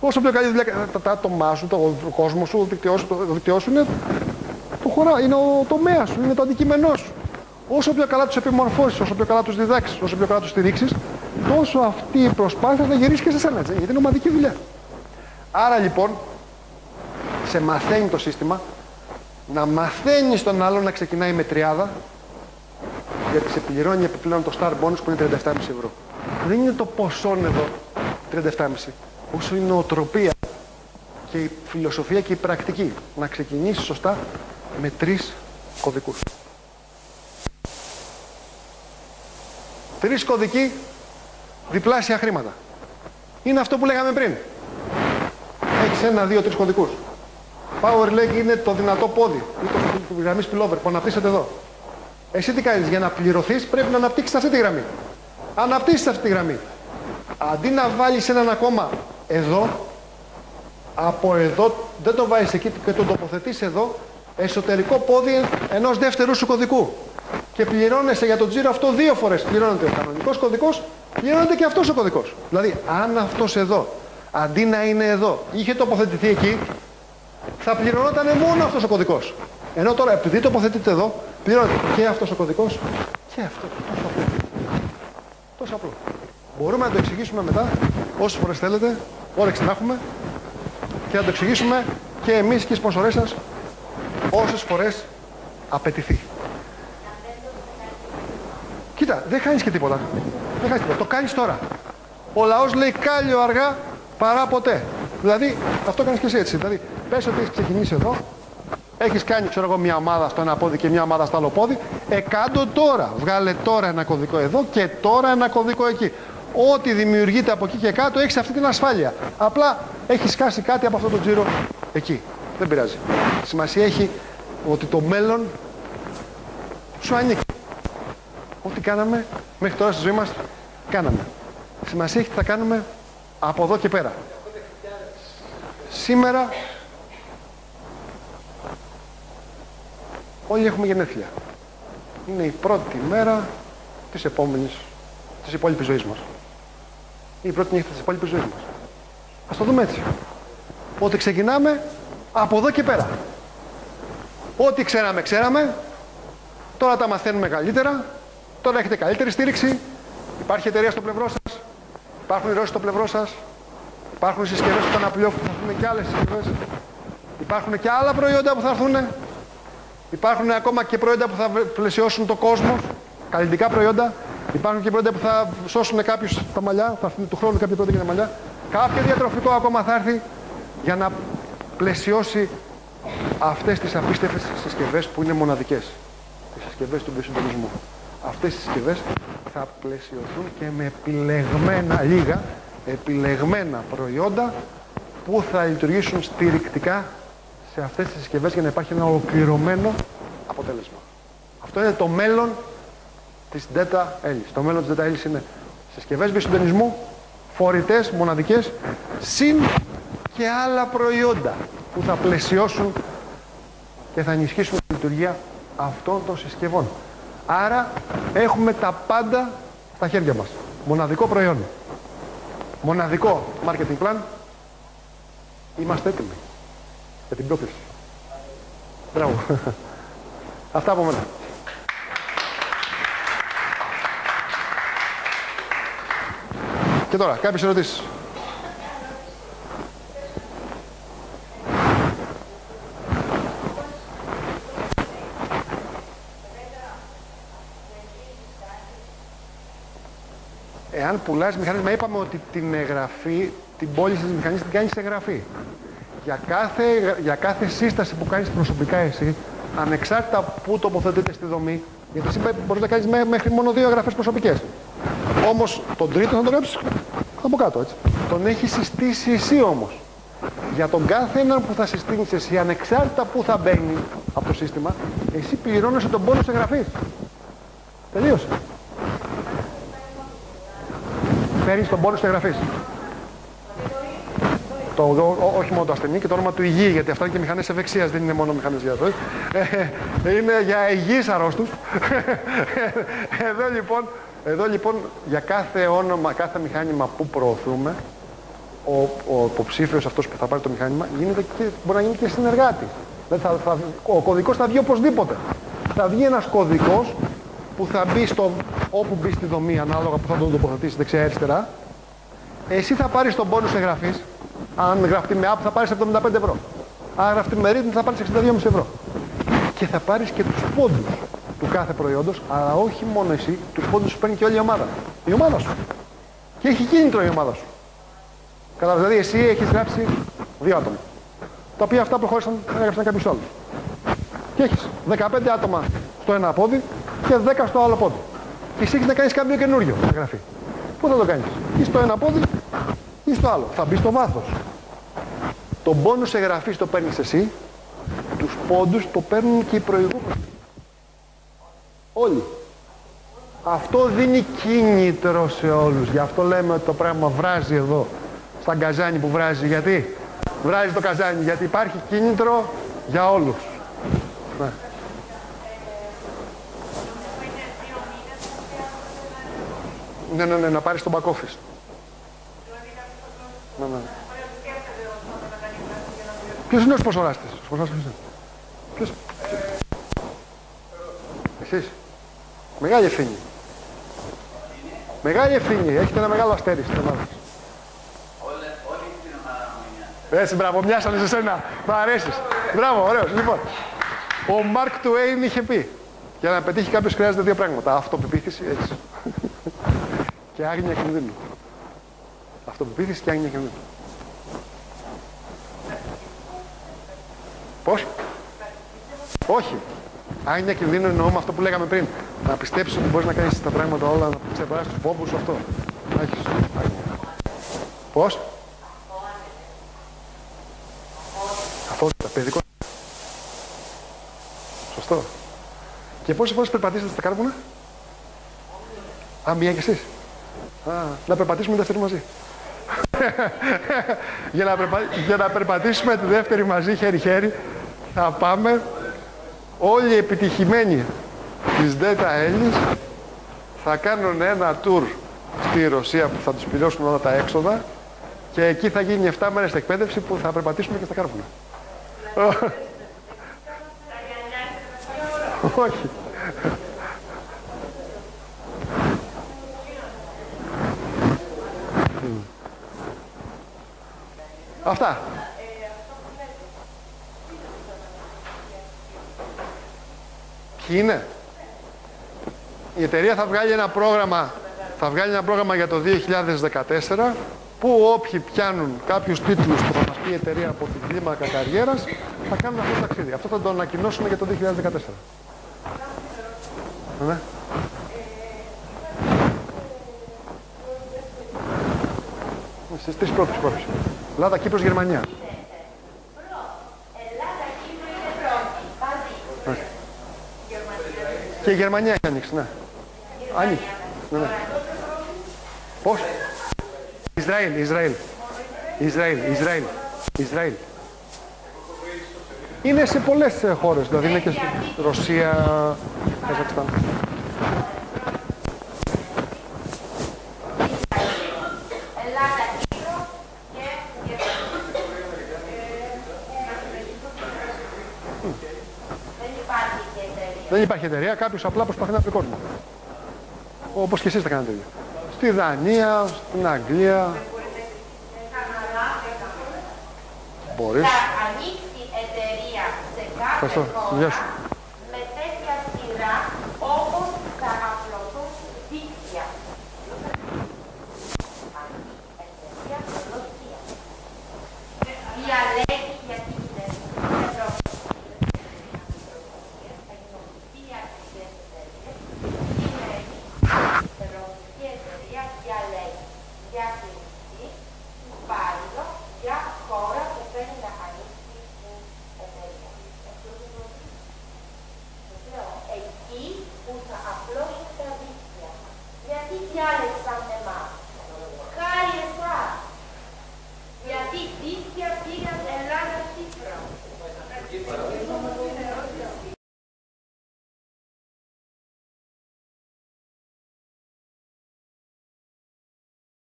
Όσο πιο καλή δουλειά τα άτομά σου, το κόσμο σου, το δικτυό σου είναι το χωρά, είναι ο τομέας σου, είναι το αντικείμενό σου. Όσο πιο καλά τους επιμορφώσεις, όσο πιο καλά τους διδάξεις, όσο πιο καλά τους στηρίξεις, τόσο αυτή η προσπάθεια θα γυρίσει και σε σένα, έτσι, γιατί είναι ομαδική δουλειά. Άρα λοιπόν, σε μαθαίνει το σύστημα να μαθαίνεις τον άλλον να ξεκινάει με τριάδα, γιατί σε πληρώνει επιπλέον το star bonus που είναι 37,5 ευρώ. Δεν είναι το ποσό εδώ, 37,5, όσο η νοοτροπία και η φιλοσοφία και η πρακτική. Να ξεκινήσεις σωστά με 3 κωδικούς. 3 κωδικοί, διπλάσια χρήματα. Είναι αυτό που λέγαμε πριν. Έχεις 1, 2, 3 κωδικούς. Power leg είναι το δυνατό πόδι, ή το γραμμή spillover που αναπτύσσεται εδώ. Εσύ τι κάνεις? Για να πληρωθείς πρέπει να αναπτύξεις αυτή τη γραμμή. Αναπτύσσεις αυτή τη γραμμή. Αντί να βάλεις έναν ακόμα εδώ, από εδώ, δεν το βάζεις εκεί και τον τοποθετείς εδώ, εσωτερικό πόδι ενός δεύτερου σου κωδικού. Και πληρώνεσαι για τον τζίρο αυτό 2 φορές. Πληρώνεται ο κανονικός κωδικός, πληρώνεται και αυτός ο κωδικός. Δηλαδή, αν αυτός εδώ, αντί να είναι εδώ, είχε τοποθετηθεί εκεί, θα πληρωνόταν μόνο αυτός ο κωδικός. Ενώ τώρα, επειδή τοποθετείται εδώ, πληρώνεται και αυτός ο κωδικός και αυτό. Τόσο απλό. Τόσο απλό. Μπορούμε να το εξηγήσουμε μετά, όσες φορές θέλετε, όρεξη να έχουμε, και να το εξηγήσουμε και εμείς και οι σπονσορές σας όσες φορές απαιτηθεί. Κοίτα, δεν χάνεις και τίποτα. Δεν χάνεις τίποτα. Το κάνεις τώρα. Ο λαός λέει κάλλιο αργά παρά ποτέ. Δηλαδή, αυτό κάνεις και εσύ έτσι. Δηλαδή, πες ότι έχεις ξεκινήσει εδώ, έχεις κάνει, ξέρω εγώ, μια ομάδα στο ένα πόδι και μια ομάδα στο άλλο πόδι. Κάντο τώρα. Βγάλε τώρα ένα κωδικό εδώ και τώρα ένα κωδικό εκεί. Ό,τι δημιουργείται από εκεί και κάτω έχεις αυτή την ασφάλεια. Απλά έχεις χάσει κάτι από αυτό το τζίρο εκεί. Δεν πειράζει. Σημασία έχει ότι το μέλλον σου ανήκει. Ό,τι κάναμε μέχρι τώρα στη ζωή μας, κάναμε. Σημασία έχει τι θα κάνουμε από εδώ και πέρα. Σήμερα όλοι έχουμε γενέθλια. Είναι η πρώτη μέρα της επόμενης, της υπόλοιπης ζωής μας. Είναι η πρώτη νύχτα της υπόλοιπης ζωής μας. Ας το δούμε έτσι. Ότι ξεκινάμε από εδώ και πέρα. Ό,τι ξέραμε, ξέραμε. Τώρα τα μαθαίνουμε καλύτερα. Τώρα έχετε καλύτερη στήριξη. Υπάρχει εταιρεία στο πλευρό σας. Υπάρχουν οι Ρώσοι στο πλευρό σας. Υπάρχουν συσκευές του Καναπλιόφ που θα έρθουν και άλλες συσκευές. Υπάρχουν και άλλα προϊόντα που θα έρθουν. Υπάρχουν ακόμα και προϊόντα που θα πλαισιώσουν τον κόσμο. Καλλιτικά προϊόντα. Υπάρχουν και προϊόντα που θα σώσουν κάποιους τα μαλλιά. Θα έρθουν του χρόνου κάποια προϊόντα για τα μαλλιά. Κάποιο διατροφικό ακόμα θα έρθει για να πλαισιώσει αυτές τις απίστευτες συσκευές που είναι μοναδικές. Τις συσκευές του βιοσυντονισμού. Αυτές τις συσκευές θα πλαισιωθούν και με επιλεγμένα, λίγα, επιλεγμένα προϊόντα που θα λειτουργήσουν στηρικτικά σε αυτές τις συσκευές για να υπάρχει ένα ολοκληρωμένο αποτέλεσμα. Αυτό είναι το μέλλον της Deta Elis. Το μέλλον της Deta Elis είναι συσκευές βιοσυντονισμού, φορητές, μοναδικές, συν και άλλα προϊόντα που θα πλαισιώσουν και θα ενισχύσουν τη λειτουργία αυτών των συσκευών. Άρα έχουμε τα πάντα στα χέρια μας. Μοναδικό προϊόν. Μοναδικό marketing plan. Είμαστε έτοιμοι για την πρόκληση. Μπράβο. Αυτά από μένα. Και τώρα, κάποιες ερωτήσεις. Εάν πουλάς μηχανήμα, είπαμε ότι την εγγραφή, την πώληση της μηχανής την κάνεις εγγραφή. Για κάθε σύσταση που κάνεις προσωπικά εσύ, ανεξάρτητα που τοποθετείται στη δομή, γιατί εσύ μπορείς να κάνεις μέχρι μόνο 2 εγγραφές προσωπικές. Όμως τον τρίτο θα τον γράψεις από κάτω, έτσι. Τον έχεις συστήσει εσύ όμως. Για τον κάθε έναν που θα συστήνεις εσύ, ανεξάρτητα που θα μπαίνει από το σύστημα, εσύ πληρώνεσαι τον πόνος εγγραφής. Τελείωσε. Παίρνεις τον πόνος εγγραφής. Όχι μόνο το ασθενή και το όνομα του υγιή, γιατί αυτά είναι και μηχανές ευεξίας, δεν είναι μόνο μηχανές γιατρός. Είναι για υγιείς αρρώστους. Εδώ λοιπόν για κάθε όνομα, κάθε μηχάνημα που προωθούμε, ο υποψήφιος αυτός που θα πάρει το μηχάνημα μπορεί να γίνει και συνεργάτη. Δηλαδή ο κωδικός θα βγει οπωσδήποτε. Θα βγει ένας κωδικός που θα μπει όπου μπει στη δομή, ανάλογα που θα τον τοποθετήσει δεξιά-αριστερά. Εσύ θα πάρεις τον πόνους εγγραφής. Αν γραφτεί με app θα πάρεις 75 ευρώ. Αν γραφτεί με ρίτμ θα πάρεις 62,5 ευρώ. Και θα πάρεις και τους πόντους του κάθε προϊόντος, αλλά όχι μόνο εσύ, τους πόντους σου παίρνει και όλη η ομάδα. Η ομάδα σου. Και έχει κίνητρο η ομάδα σου. Κατάλαβες, δηλαδή εσύ έχεις γράψει 2 άτομα. Τα οποία αυτά προχώρησαν, έγραψαν κάποιους άλλους. Και έχεις 15 άτομα στο ένα πόδι και 10 στο άλλο πόδι. Και εσύ έχεις να κάνεις κάποιο καινούριο εγγραφή. Πού θα το κάνεις, ή στο ένα πόδι ή στο άλλο. Θα μπει στο βάθος. Το πόνους εγγραφής το παίρνεις εσύ, τους πόντους το παίρνουν και οι προηγούμενοι. Όλοι. Αυτό δίνει κίνητρο σε όλους. Γι' αυτό λέμε ότι το πράγμα βράζει εδώ, στα καζάνι που βράζει. Γιατί βράζει το καζάνι, γιατί υπάρχει κίνητρο για όλους. Ναι. Ναι, να πάρεις τον back office. Ναι. Ποιος είναι ο σπονσοράστης? Ποιος? Εσείς. Μεγάλη ευθύνη. Μεγάλη ευθύνη. Έχετε ένα μεγάλο αστέρι στην ομάδα. Όλοι στην ομάδα μου. Έτσι, μπράβο, μοιάσανε σε σένα. Μ' αρέσεις. Μπράβο, ωραίος. Λοιπόν. Ο Μάρκ Τουέιν είχε πει: για να πετύχει κάποιος χρειάζεται δύο πράγματα. Αυτοπεποίθηση, έτσι. Και άγνοια κινδύνου. Αυτοπεποίθηση και άγνοια κινδύνου. Πώς? Όχι. Άγνοια κινδύνου εννοούμε αυτό που λέγαμε πριν. Να πιστέψεις ότι μπορείς να κάνεις τα πράγματα όλα, να ξεπεράσεις τους φόβους, αυτό. Να έχεις άγνοια. Πώς? Αθότητα. Παιδικό. Σωστό. Και πόσες φορές περπατήσατε στα κάρβουνα? Α, μία και εσείς. Α, να περπατήσουμε τη δεύτερη μαζί. Για να περπατήσουμε τη δεύτερη μαζί, χέρι-χέρι, θα πάμε όλοι οι επιτυχημένοι της Δέτα Έλλης θα κάνουν ένα τουρ στη Ρωσία που θα τους πληρώσουν όλα τα έξοδα και εκεί θα γίνει 7 μέρες εκπαίδευση που θα περπατήσουμε και στα κάρβουνα. Όχι. Αυτά. Ποιοι είναι? Η εταιρεία θα βγάλει ένα πρόγραμμα, για το 2014 που όποιοι πιάνουν κάποιους τίτλους που θα μας πει η εταιρεία από την κλίμακα καριέρας θα κάνουν αυτό το ταξίδι. Αυτό θα το ανακοινώσουμε για το 2014. Ναι. Στις τρεις πρώτες πρώτες. Ελλάδα, Κύπρος, Γερμανία. Ελλάδα, Κύπρο είναι πρώτη. Μαζί. Και η Γερμανία έχει ανοίξει, ναι. Ανοίξει. Πώς? Ισραήλ. Είναι σε πολλές χώρες, δηλαδή είναι και στη Ρωσία, Καζακστάν. Δεν υπάρχει εταιρεία, κάποιος απλά προσπαθεί να πρικώνει. Όπως και εσείς τα κάνετε. Στη Δανία, στην Αγγλία. Μπορείς. Θα ανοίξει εταιρεία σε κάθε χώρα.